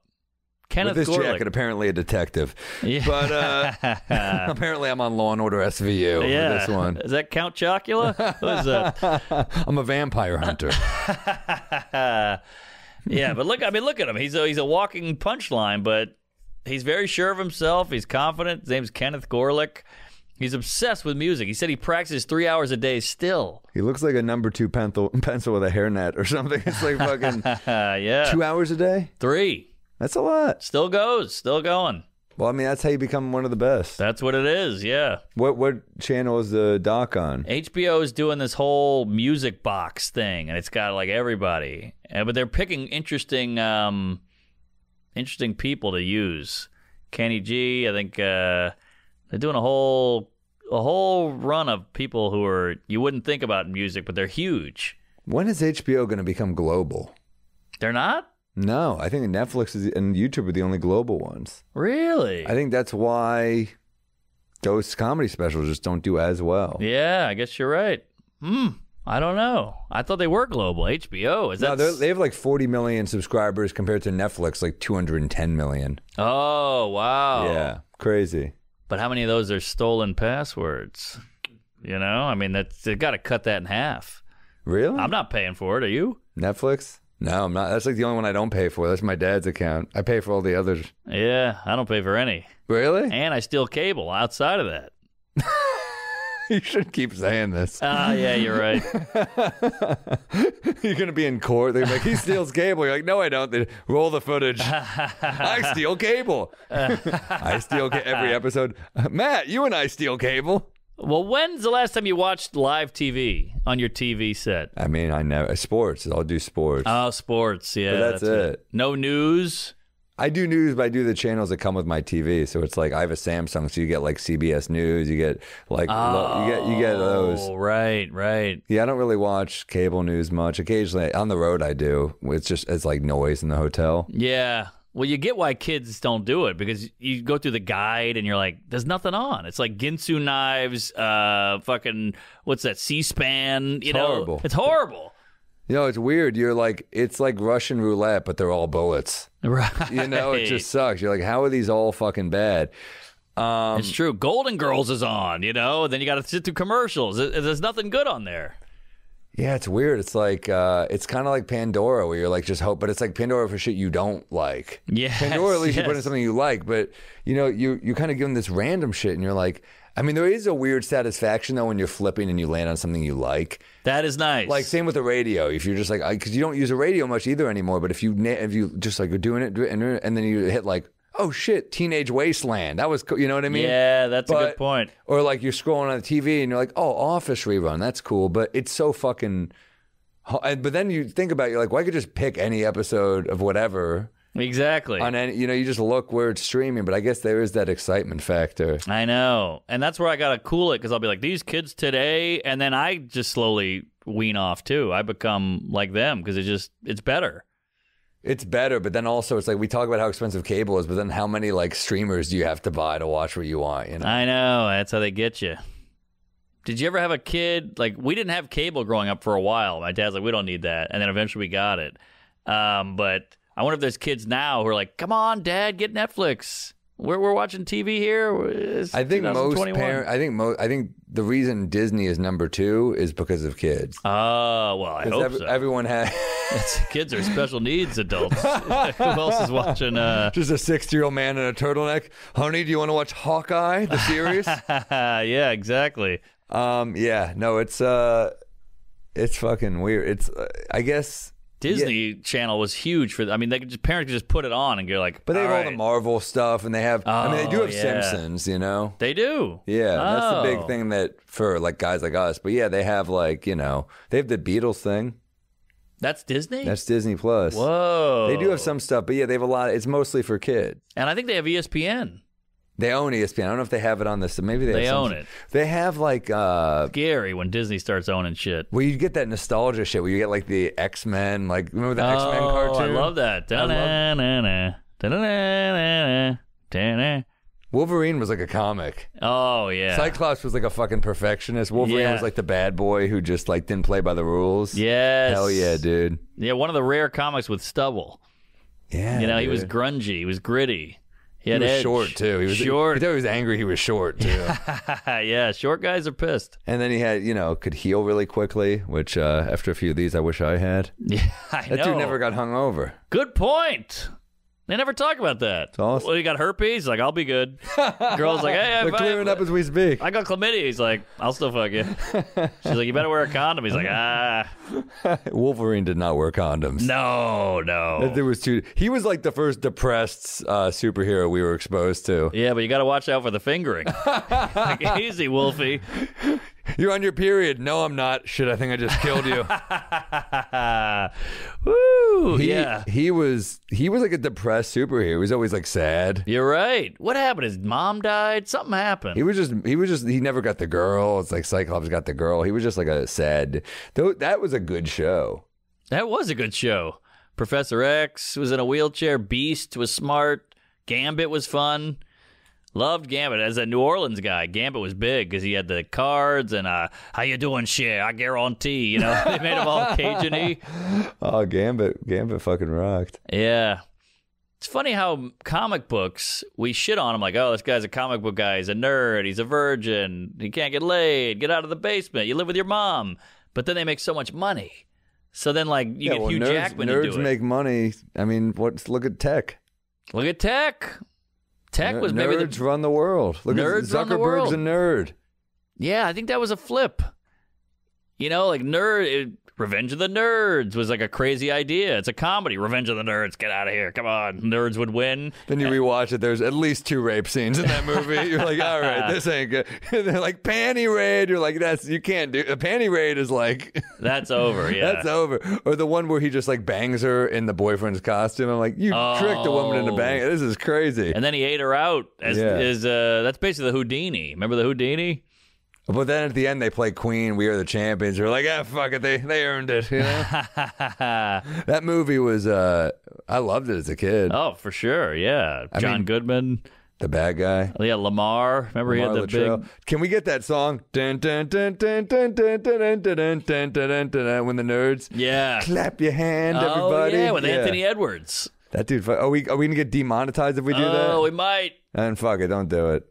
Kenneth With this Gorlick. jacket, apparently a detective. Yeah. But uh, apparently I'm on Law and Order S V U yeah. with this one. Is that Count Chocula? What is that? I'm a vampire hunter. Yeah, but look, I mean, look at him. He's a, he's a walking punchline, but he's very sure of himself. He's confident. His name's Kenneth Gorlick. He's obsessed with music. He said he practices three hours a day still. He looks like a number two pencil, pencil with a hairnet or something. It's like fucking yeah. two hours a day? Three. That's a lot. Still goes. Still going. Well, I mean, that's how you become one of the best. That's what it is, yeah. What what channel is the doc on? H B O is doing this whole music box thing, and it's got, like, everybody. And, but they're picking interesting um, interesting people to use. Kenny G, I think uh, they're doing a whole, a whole run of people who are you wouldn't think about in music, but they're huge. When is H B O going to become global? They're not? No, I think Netflix is, and YouTube are the only global ones. Really? I think that's why those comedy specials just don't do as well. Yeah, I guess you're right. Hmm. I don't know. I thought they were global. H B O is that? No, they have like forty million subscribers compared to Netflix, like two hundred ten million. Oh wow. Yeah, crazy. But how many of those are stolen passwords? You know, I mean, that's they've got to cut that in half. Really? I'm not paying for it. Are you? Netflix? No, I'm not. That's like the only one I don't pay for. That's my dad's account. I pay for all the others. Yeah, I don't pay for any. Really? And I steal cable outside of that. You should keep saying this. Ah, uh, yeah, you're right. You're going to be in court. They're like, he steals cable. You're like, no, I don't. They roll the footage. I steal cable. I steal ca every episode. Matt, you and I steal cable. Well, when's the last time you watched live T V on your T V set? I mean, I know sports. I'll do sports. Oh, sports. Yeah, but that's, that's it. it. No news. I do news, but I do the channels that come with my T V. So it's like I have a Samsung, so you get like C B S News, you get like oh, you get you get those. Right, right. Yeah, I don't really watch cable news much. Occasionally on the road, I do. It's just it's like noise in the hotel. Yeah. Well, you get why kids don't do it, because you go through the guide and you're like, there's nothing on. It's like Ginsu Knives, uh, fucking, what's that, C SPAN? You know, horrible. It's horrible. You know, it's weird. You're like, it's like Russian roulette, but they're all bullets. Right. You know, it just sucks. You're like, how are these all fucking bad? Um, it's true. Golden Girls is on, you know, then you got to sit through commercials. There's nothing good on there. Yeah, it's weird. It's like, uh, it's kind of like Pandora, where you're like, just hope, but it's like Pandora for shit you don't like. Yeah. Pandora, at least yes. you put in something you like, but you know, you, you kind of give them this random shit and you're like, I mean, there is a weird satisfaction though when you're flipping and you land on something you like. That is nice. Like, same with the radio. If you're just like, because you don't use a radio much either anymore, but if you, if you just like, you're doing it, doing it and then you hit like, oh shit, Teenage Wasteland. That was, you know what I mean? Yeah, that's but, a good point. Or like you're scrolling on the T V and you're like, oh, Office rerun, that's cool. But it's so fucking, but then you think about it, you're like, well, I could just pick any episode of whatever. Exactly. On any, you know, you just look where it's streaming, but I guess there is that excitement factor. I know. And that's where I got to cool it, because I'll be like, these kids today. And then I just slowly wean off too. I become like them because it just, it's better. It's better, but then also it's like we talk about how expensive cable is, but then how many like streamers do you have to buy to watch what you want? You know, I know that's how they get you. Did you ever have a kid like we didn't have cable growing up for a while? My dad's like, we don't need that, and then eventually we got it. Um, but I wonder if there's kids now who are like, come on, Dad, get Netflix. We're we're watching T V here. It's I think most parents. I think most. I think the reason Disney is number two is because of kids. Oh uh, well, I hope ev so. Everyone has. Kids are special needs adults. Who else is watching? Uh... Just a sixty-year-old man in a turtleneck. Honey, do you want to watch Hawkeye the series? Yeah, exactly. Um, yeah, no, it's uh, it's fucking weird. It's uh, I guess. Disney yeah. Channel was huge for. I mean, they could just, parents could just put it on and go like. But they all have right. all the Marvel stuff, and they have. Oh, I mean, they do have yeah. Simpsons, you know. They do. Yeah, oh. That's the big thing that for like guys like us. But yeah, they have like you know they have the Beatles thing. That's Disney? That's Disney Plus. Whoa. They do have some stuff, but yeah, they have a lot. Of, it's mostly for kids. And I think they have E S P N. They own E S P N. I don't know if they have it on this. Maybe they, they have own it. They have like uh, scary when Disney starts owning shit. Well, you get that nostalgia shit where you get like the X-Men, like remember the oh, X-Men cartoon? I love that. I love that. Da-da-da-da-da-da-da-da. Wolverine was like a comic. Oh yeah. Cyclops was like a fucking perfectionist. Wolverine yeah. was like the bad boy who just like didn't play by the rules. Yes. Hell yeah, dude. Yeah, one of the rare comics with stubble. Yeah. You know, dude. He was grungy. He was gritty. He, had he was edge. short too. He was short. You could tell he was angry. He was short too. Yeah, short guys are pissed. And then he had, you know, could heal really quickly, which uh, after a few of these, I wish I had. Yeah, I that know. Dude never got hung over. Good point. They never talk about that. Awesome. Well, you got herpes? Like, I'll be good. Girl's like, hey, we're clearing I, up as we speak. I got chlamydia. He's like, I'll still fuck you. She's like, you better wear a condom. He's like, ah. Wolverine did not wear condoms. No, no. There was two. He was like the first depressed uh, superhero we were exposed to. Yeah, but you got to watch out for the fingering. Like, easy, Wolfie. You're on your period. No, I'm not. Shit, I think I just killed you. Woo! He, yeah, he was he was like a depressed superhero. He was always like sad. You're right. What happened? His mom died. Something happened. He was just he was just he never got the girl. It's like Cyclops got the girl. He was just like a sad. Though that was a good show. That was a good show. Professor X was in a wheelchair. Beast was smart. Gambit was fun. Loved Gambit. As a New Orleans guy, Gambit was big because he had the cards and uh, how you doing, shit? I guarantee, you know. They made him all Cajun-y. Oh, Gambit, Gambit fucking rocked. Yeah. It's funny how comic books, we shit on him like, oh, this guy's a comic book guy. He's a nerd. He's a virgin. He can't get laid. Get out of the basement. You live with your mom. But then they make so much money. So then, like, you yeah, get well, Hugh nerds, Jackman nerds to do it. Nerds make money. I mean, what's, look at tech. Look at tech. Tech was maybe nerds the, run the world. Look nerds at Zuckerberg's run the world. a nerd. Yeah, I think that was a flip. You know, like nerd, it, Revenge of the Nerds was like a crazy idea. It's a comedy. Revenge of the Nerds. Get out of here. Come on. Nerds would win. Then you rewatch it. There's at least two rape scenes in that movie. You're like, all right, this ain't good. And they're like, panty raid. You're like, that's, you can't do, a panty raid is like. That's over. Yeah. That's over. Or the one where he just like bangs her in the boyfriend's costume. I'm like, you oh. tricked a woman into bang. This is crazy. And then he ate her out. As, yeah. as, uh, that's basically the Houdini. Remember the Houdini? But then at the end, they play Queen, We Are the Champions. They're like, ah, fuck it. They, they earned it. You know? That movie was, uh, I loved it as a kid. Oh, for sure. Yeah. I John mean, Goodman. The bad guy. Yeah, Lamar. Remember Lamar he had the Littrell. Big. Can we get that song? When the nerds. Yeah. Clap your hand, oh, everybody. Yeah, with yeah. Anthony Edwards. That dude. Are we, are we going to get demonetized if we do oh, that? Oh, we might. And fuck it. Don't do it.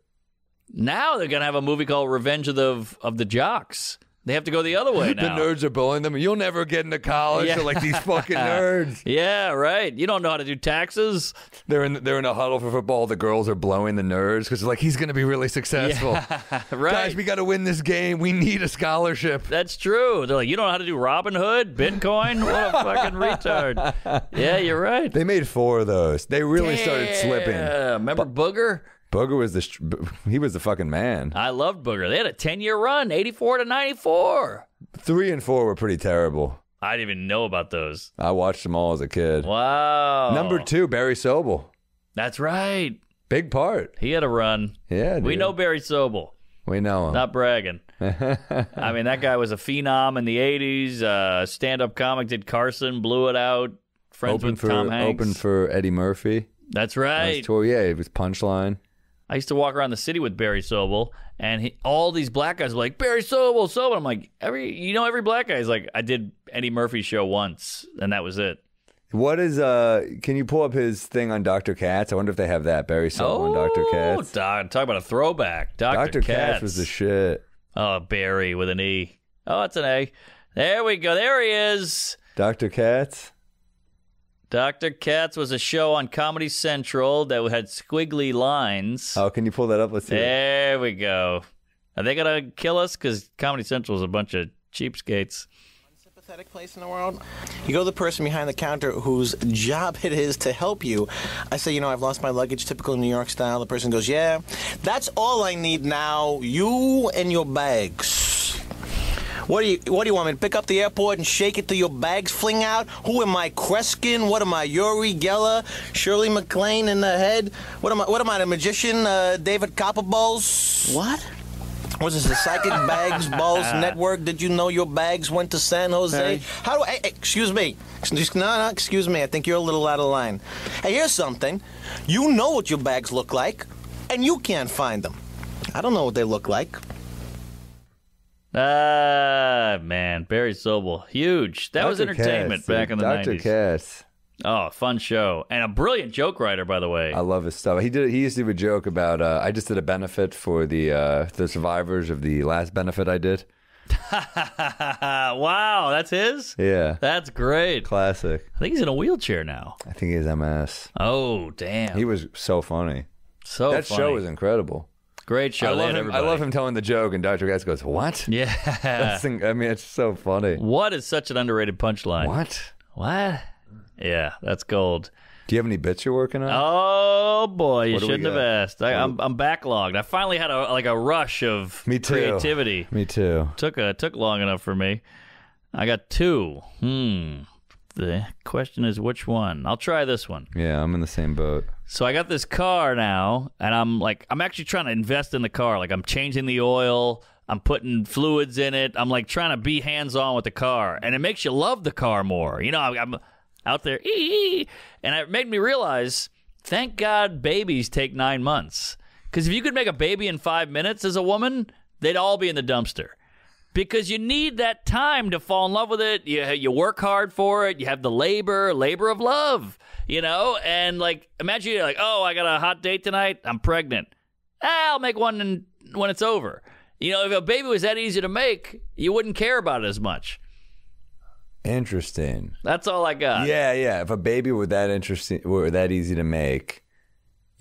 Now they're going to have a movie called Revenge of the of the Jocks. They have to go the other way now. The nerds are bullying them. You'll never get into college. Yeah. They're like these fucking nerds. Yeah, right. You don't know how to do taxes. They're in they're in a huddle for football. The girls are blowing the nerds because they're like, he's going to be really successful. Yeah, right. Guys, we got to win this game. We need a scholarship. That's true. They're like, you don't know how to do Robin Hood, Bitcoin? What a fucking retard. Yeah, you're right. They made four of those. They really Damn. started slipping. Remember but Booger? Booger was the, he was the fucking man. I loved Booger. They had a ten-year run, eighty-four to ninety-four. Three and four were pretty terrible. I didn't even know about those. I watched them all as a kid. Wow. Number two, Barry Sobel. That's right. Big part. He had a run. Yeah, dude. We know Barry Sobel. We know him. Not bragging. I mean, that guy was a phenom in the eighties. Uh, stand-up comic, did Carson, blew it out. Friends open with for, Tom Hanks. Open for Eddie Murphy. That's right. Tour. Yeah, it was Punchline. I used to walk around the city with Barry Sobel, and he, all these black guys were like, Barry Sobel, Sobel. I'm like, every you know, every black guy is like, I did Eddie Murphy's show once, and that was it. What is, uh, can you pull up his thing on Doctor Katz? I wonder if they have that, Barry Sobel oh, on Doctor Katz. Oh, talk about a throwback. Doctor Doctor Katz. Katz was the shit. Oh, Barry with an E. Oh, it's an A. There we go. There he is. Doctor Katz. Doctor Katz was a show on Comedy Central that had squiggly lines. Oh, can you pull that up? Let's see. There it. we go. Are they going to kill us? Because Comedy Central is a bunch of cheapskates. Unsympathetic place in the world. You go to the person behind the counter whose job it is to help you. I say, you know, I've lost my luggage, typical New York style. The person goes, yeah, that's all I need now. You and your bags. What do you What do you want me to pick up the airport and shake it till your bags fling out? Who am I, Kreskin? What am I, Yuri Geller? Shirley MacLaine in the head? What am I? What am I, the magician? Uh, David Copperballs? What? Was this the Psychic Bags Balls Network? Did you know your bags went to San Jose? Hey. How do I? Hey, excuse me. No, no, excuse me. I think you're a little out of line. Hey, here's something. You know what your bags look like, and you can't find them. I don't know what they look like. Ah, man. Barry Sobel. Huge. That Doctor was entertainment Katz, back in the Doctor nineties. Doctor Katz. Oh, fun show. And a brilliant joke writer, by the way. I love his stuff. He did. He used to do a joke about, uh, I just did a benefit for the uh, the survivors of the last benefit I did. Wow, that's his? Yeah. That's great. Classic. I think he's in a wheelchair now. I think he has M S. Oh, damn. He was so funny. So That funny. show was incredible. Great show. I love, him, I love him telling the joke, and Doctor Katz goes, what? Yeah. That's, I mean, it's so funny. What is such an underrated punchline? What? What? Yeah, that's gold. Do you have any bits you're working on? Oh, boy, what you shouldn't have asked. I, I'm, I'm backlogged. I finally had a, like a rush of me too. creativity. Me too. Took a, took long enough for me. I got two. Hmm. The question is which one? I'll try this one. Yeah, I'm in the same boat. So I got this car now, and I'm like, I'm actually trying to invest in the car. Like, I'm changing the oil. I'm putting fluids in it. I'm like trying to be hands-on with the car, and it makes you love the car more. You know, I'm out there, ee, and it made me realize, thank God babies take nine months. Because if you could make a baby in five minutes as a woman, they'd all be in the dumpster. Because you need that time to fall in love with it. You you work hard for it. You have the labor, labor of love, you know? And, like, imagine you're like, oh, I got a hot date tonight. I'm pregnant. Ah, I'll make one in, when it's over. You know, if a baby was that easy to make, you wouldn't care about it as much. Interesting. That's all I got. Yeah, yeah. If a baby were that interesting, were that easy to make,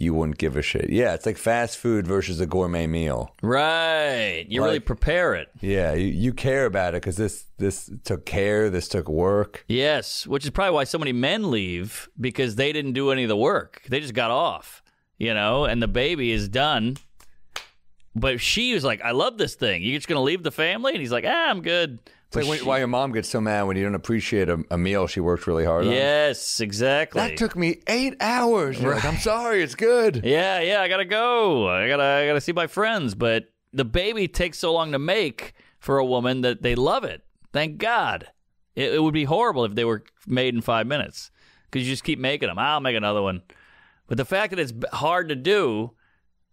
you wouldn't give a shit. Yeah, it's like fast food versus a gourmet meal. Right. You like, really prepare it. Yeah, you, you care about it because this, this took care, this took work. Yes, which is probably why so many men leave, because they didn't do any of the work. They just got off, you know, and the baby is done. But she was like, I love this thing. You're just going to leave the family? And he's like, ah, I'm good. It's like when, she, why your mom gets so mad when you don't appreciate a, a meal she worked really hard on. Yes, exactly. That took me eight hours. Right. Like, I'm sorry, it's good. Yeah, yeah, I gotta go. I gotta, I gotta see my friends. But the baby takes so long to make for a woman that they love it. Thank God. It, it would be horrible if they were made in five minutes because you just keep making them. I'll make another one. But the fact that it's hard to do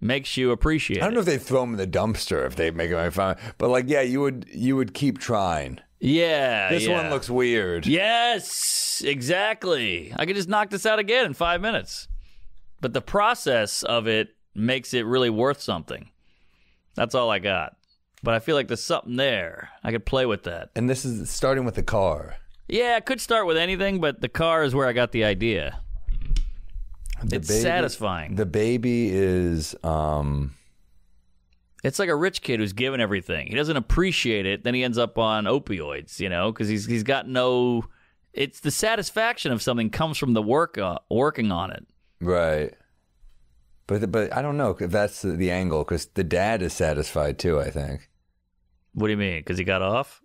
makes you appreciate it. I don't know if they throw them in the dumpster if they make them fun, but like, yeah, you would you would keep trying. Yeah, this yeah. one looks weird. Yes, exactly. I could just knock this out again in five minutes, but the process of it makes it really worth something. That's all I got. But I feel like there's something there. I could play with that. And this is starting with the car. Yeah, I could start with anything, but the car is where I got the idea. The it's baby, satisfying. The baby is... Um... It's like a rich kid who's given everything. He doesn't appreciate it. Then he ends up on opioids, you know, because he's, he's got no... It's the satisfaction of something comes from the work uh, working on it. Right. But but I don't know if that's the, the angle, because the dad is satisfied too, I think. What do you mean? Because he got off?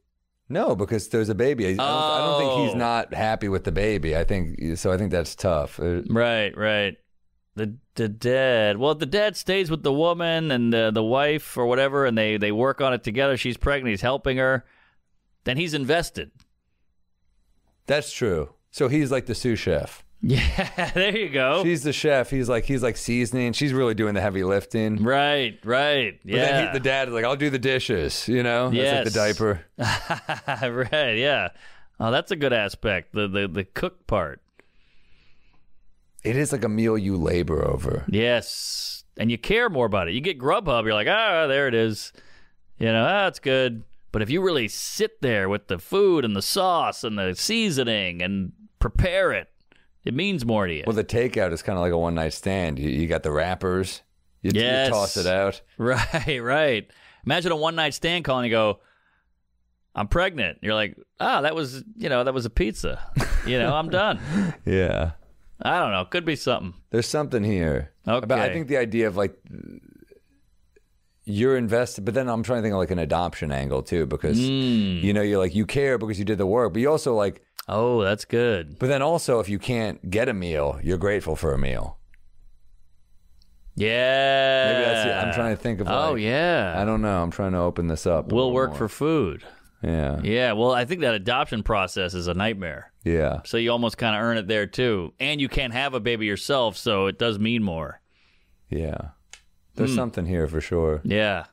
No, because there's a baby. I don't, oh. I don't think he's not happy with the baby. I think so. I think that's tough. Right, right. The the dad. Well, the dad stays with the woman and the the wife or whatever, and they they work on it together. She's pregnant. He's helping her. Then he's invested. That's true. So he's like the sous chef. Yeah, there you go. She's the chef. He's like he's like seasoning. She's really doing the heavy lifting. Right, right. But yeah. Then he, the dad is like, I'll do the dishes. You know, yes. That's like the diaper. Right. Yeah. Oh, that's a good aspect. The the the cook part. It is like a meal you labor over. Yes, and you care more about it. You get Grubhub. You're like, ah, there it is. You know, ah, it's good. But if you really sit there with the food and the sauce and the seasoning and prepare it. It means more to you. Well, the takeout is kind of like a one-night stand. You, you got the wrappers. You, yes. You toss it out. Right, right. Imagine a one-night stand call and you go, I'm pregnant. You're like, oh, that was, you know, that was a pizza. You know, I'm done. Yeah. I don't know. Could be something. There's something here. Okay. About, I think the idea of like, you're invested, but then I'm trying to think of like an adoption angle too, because, mm. you know, you're like, you care because you did the work, but you also like, oh, that's good. But then also, if you can't get a meal, you're grateful for a meal. Yeah. Maybe that's it. I'm trying to think of like, oh, yeah. I don't know. I'm trying to open this up. We'll work more. For food. Yeah. Yeah. Well, I think that adoption process is a nightmare. Yeah. So you almost kind of earn it there, too. And you can't have a baby yourself, so it does mean more. Yeah. There's mm. something here for sure. Yeah.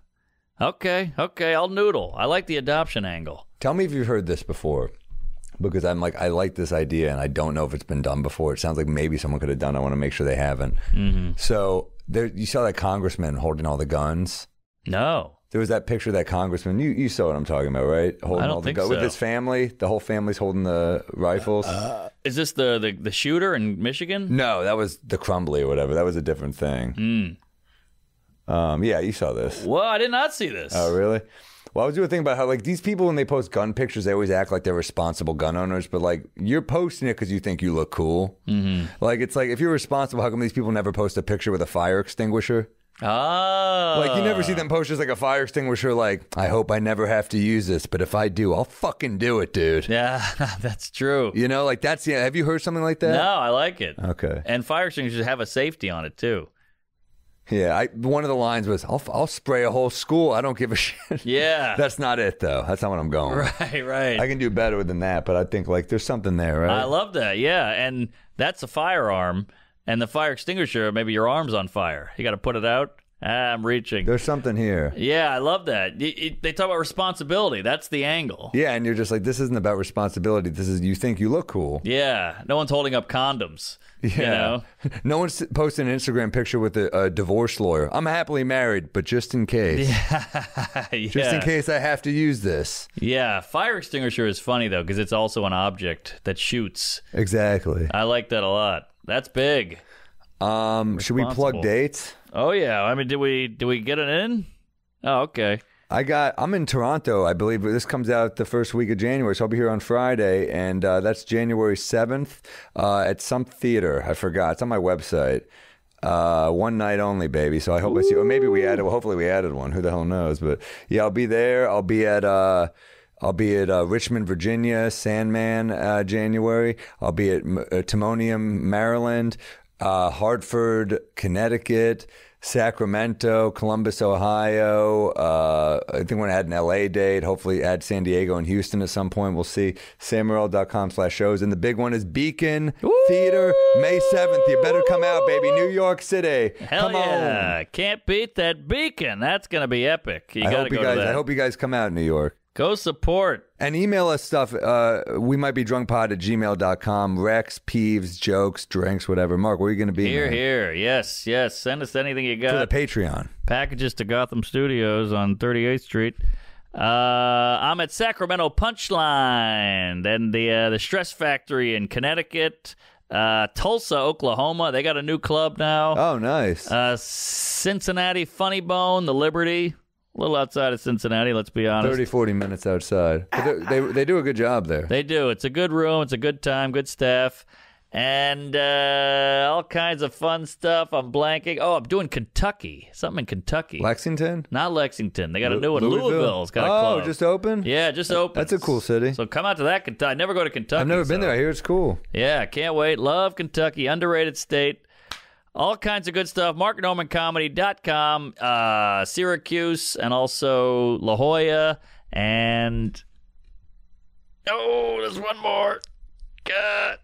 Okay. Okay. I'll noodle. I like the adoption angle. Tell me if you've heard this before. Because I'm like, I like this idea, and I don't know if it's been done before. It sounds like maybe someone could have done it. I want to make sure they haven't. Mm-hmm. So there, you saw that congressman holding all the guns? No. There was that picture of that congressman. You you saw what I'm talking about, right? Holding I don't all the think so. With his family. The whole family's holding the rifles. Uh, is this the, the, the shooter in Michigan? No, that was the Crumbly or whatever. That was a different thing. Mm. Um, yeah, you saw this. Well, I did not see this. Oh, really? Well, I was doing a thing about how, like, these people, when they post gun pictures, they always act like they're responsible gun owners. But, like, you're posting it because you think you look cool. Mm-hmm. Like, it's like, if you're responsible, how come these people never post a picture with a fire extinguisher? Oh. Like, you never see them post just, like, a fire extinguisher, like, I hope I never have to use this. But if I do, I'll fucking do it, dude. Yeah, that's true. You know, like, that's, yeah. Have you heard something like that? No, I like it. Okay. And fire extinguishers have a safety on it, too. Yeah, I, one of the lines was, I'll, I'll spray a whole school. I don't give a shit. Yeah. That's not it, though. That's not what I'm going with. Right, right. I can do better than that, but I think, like, there's something there, right? I love that, yeah. And that's a firearm, and the fire extinguisher, maybe your arm's on fire. You got to put it out. Ah, I'm reaching. There's something here. Yeah, I love that. It, it, they talk about responsibility. That's the angle. Yeah, and you're just like, this isn't about responsibility. This is, you think you look cool. Yeah, no one's holding up condoms. Yeah. You know? No one's posting an Instagram picture with a, a divorce lawyer. I'm happily married, but just in case. Yeah. Just yeah. in case I have to use this. Yeah, fire extinguisher is funny, though, because it's also an object that shoots. Exactly. I like that a lot. That's big. Um, should we plug dates? Oh yeah. I mean, did we did we get it in? Oh, okay. I got. I'm in Toronto. I believe this comes out the first week of January, so I'll be here on Friday, and uh, that's January seventh uh, at some theater. I forgot. It's on my website. Uh, one night only, baby. So I hope Ooh. I see. Or maybe we added. Well, hopefully we added one. Who the hell knows? But yeah, I'll be there. I'll be at. Uh, I'll be at uh, Richmond, Virginia, Sandman, uh, January. I'll be at M- uh, Timonium, Maryland, uh, Hartford, Connecticut, Sacramento, Columbus, Ohio. Uh, I think we're going to add an L A date. Hopefully add San Diego and Houston at some point. We'll see. Sam Morril dot com slash shows. And the big one is Beacon Ooh! Theater, May seventh. You better come out, baby. New York City. Hell come yeah. On. Can't beat that Beacon. That's going to be epic. You I, gotta hope you go guys, to that. I hope you guys come out in New York. Go support. And email us stuff. Uh, we might be drunkpod at gmail dot com. Rex, peeves, jokes, drinks, whatever. Mark, where are you going to be? Here, man? Here. Yes, yes. Send us anything you got. To the Patreon. Packages to Gotham Studios on thirty-eighth Street. Uh, I'm at Sacramento Punchline and the, uh, the Stress Factory in Connecticut. Uh, Tulsa, Oklahoma. They got a new club now. Oh, nice. Uh, Cincinnati Funny Bone, the Liberty. A little outside of Cincinnati, let's be honest. thirty, forty minutes outside. But they, they they do a good job there. They do. It's a good room. It's a good time, good staff, and uh, all kinds of fun stuff. I'm blanking. Oh, I'm doing Kentucky. Something in Kentucky. Lexington? Not Lexington. They got a new one. Louisville. Louisville's got a club. Oh, just open? Yeah, just open. That's a cool city. So come out to that Kentucky. I never go to Kentucky. I've never been so. there. I hear it's cool. Yeah, can't wait. Love Kentucky. Underrated state. All kinds of good stuff. Mark Norman Comedy dot com, uh, Syracuse, and also La Jolla. And, oh, there's one more. God.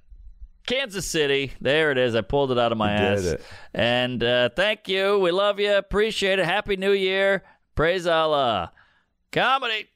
Kansas City. There it is. I pulled it out of my you ass. Did it. And uh, thank you. We love you. Appreciate it. Happy New Year. Praise Allah. Comedy.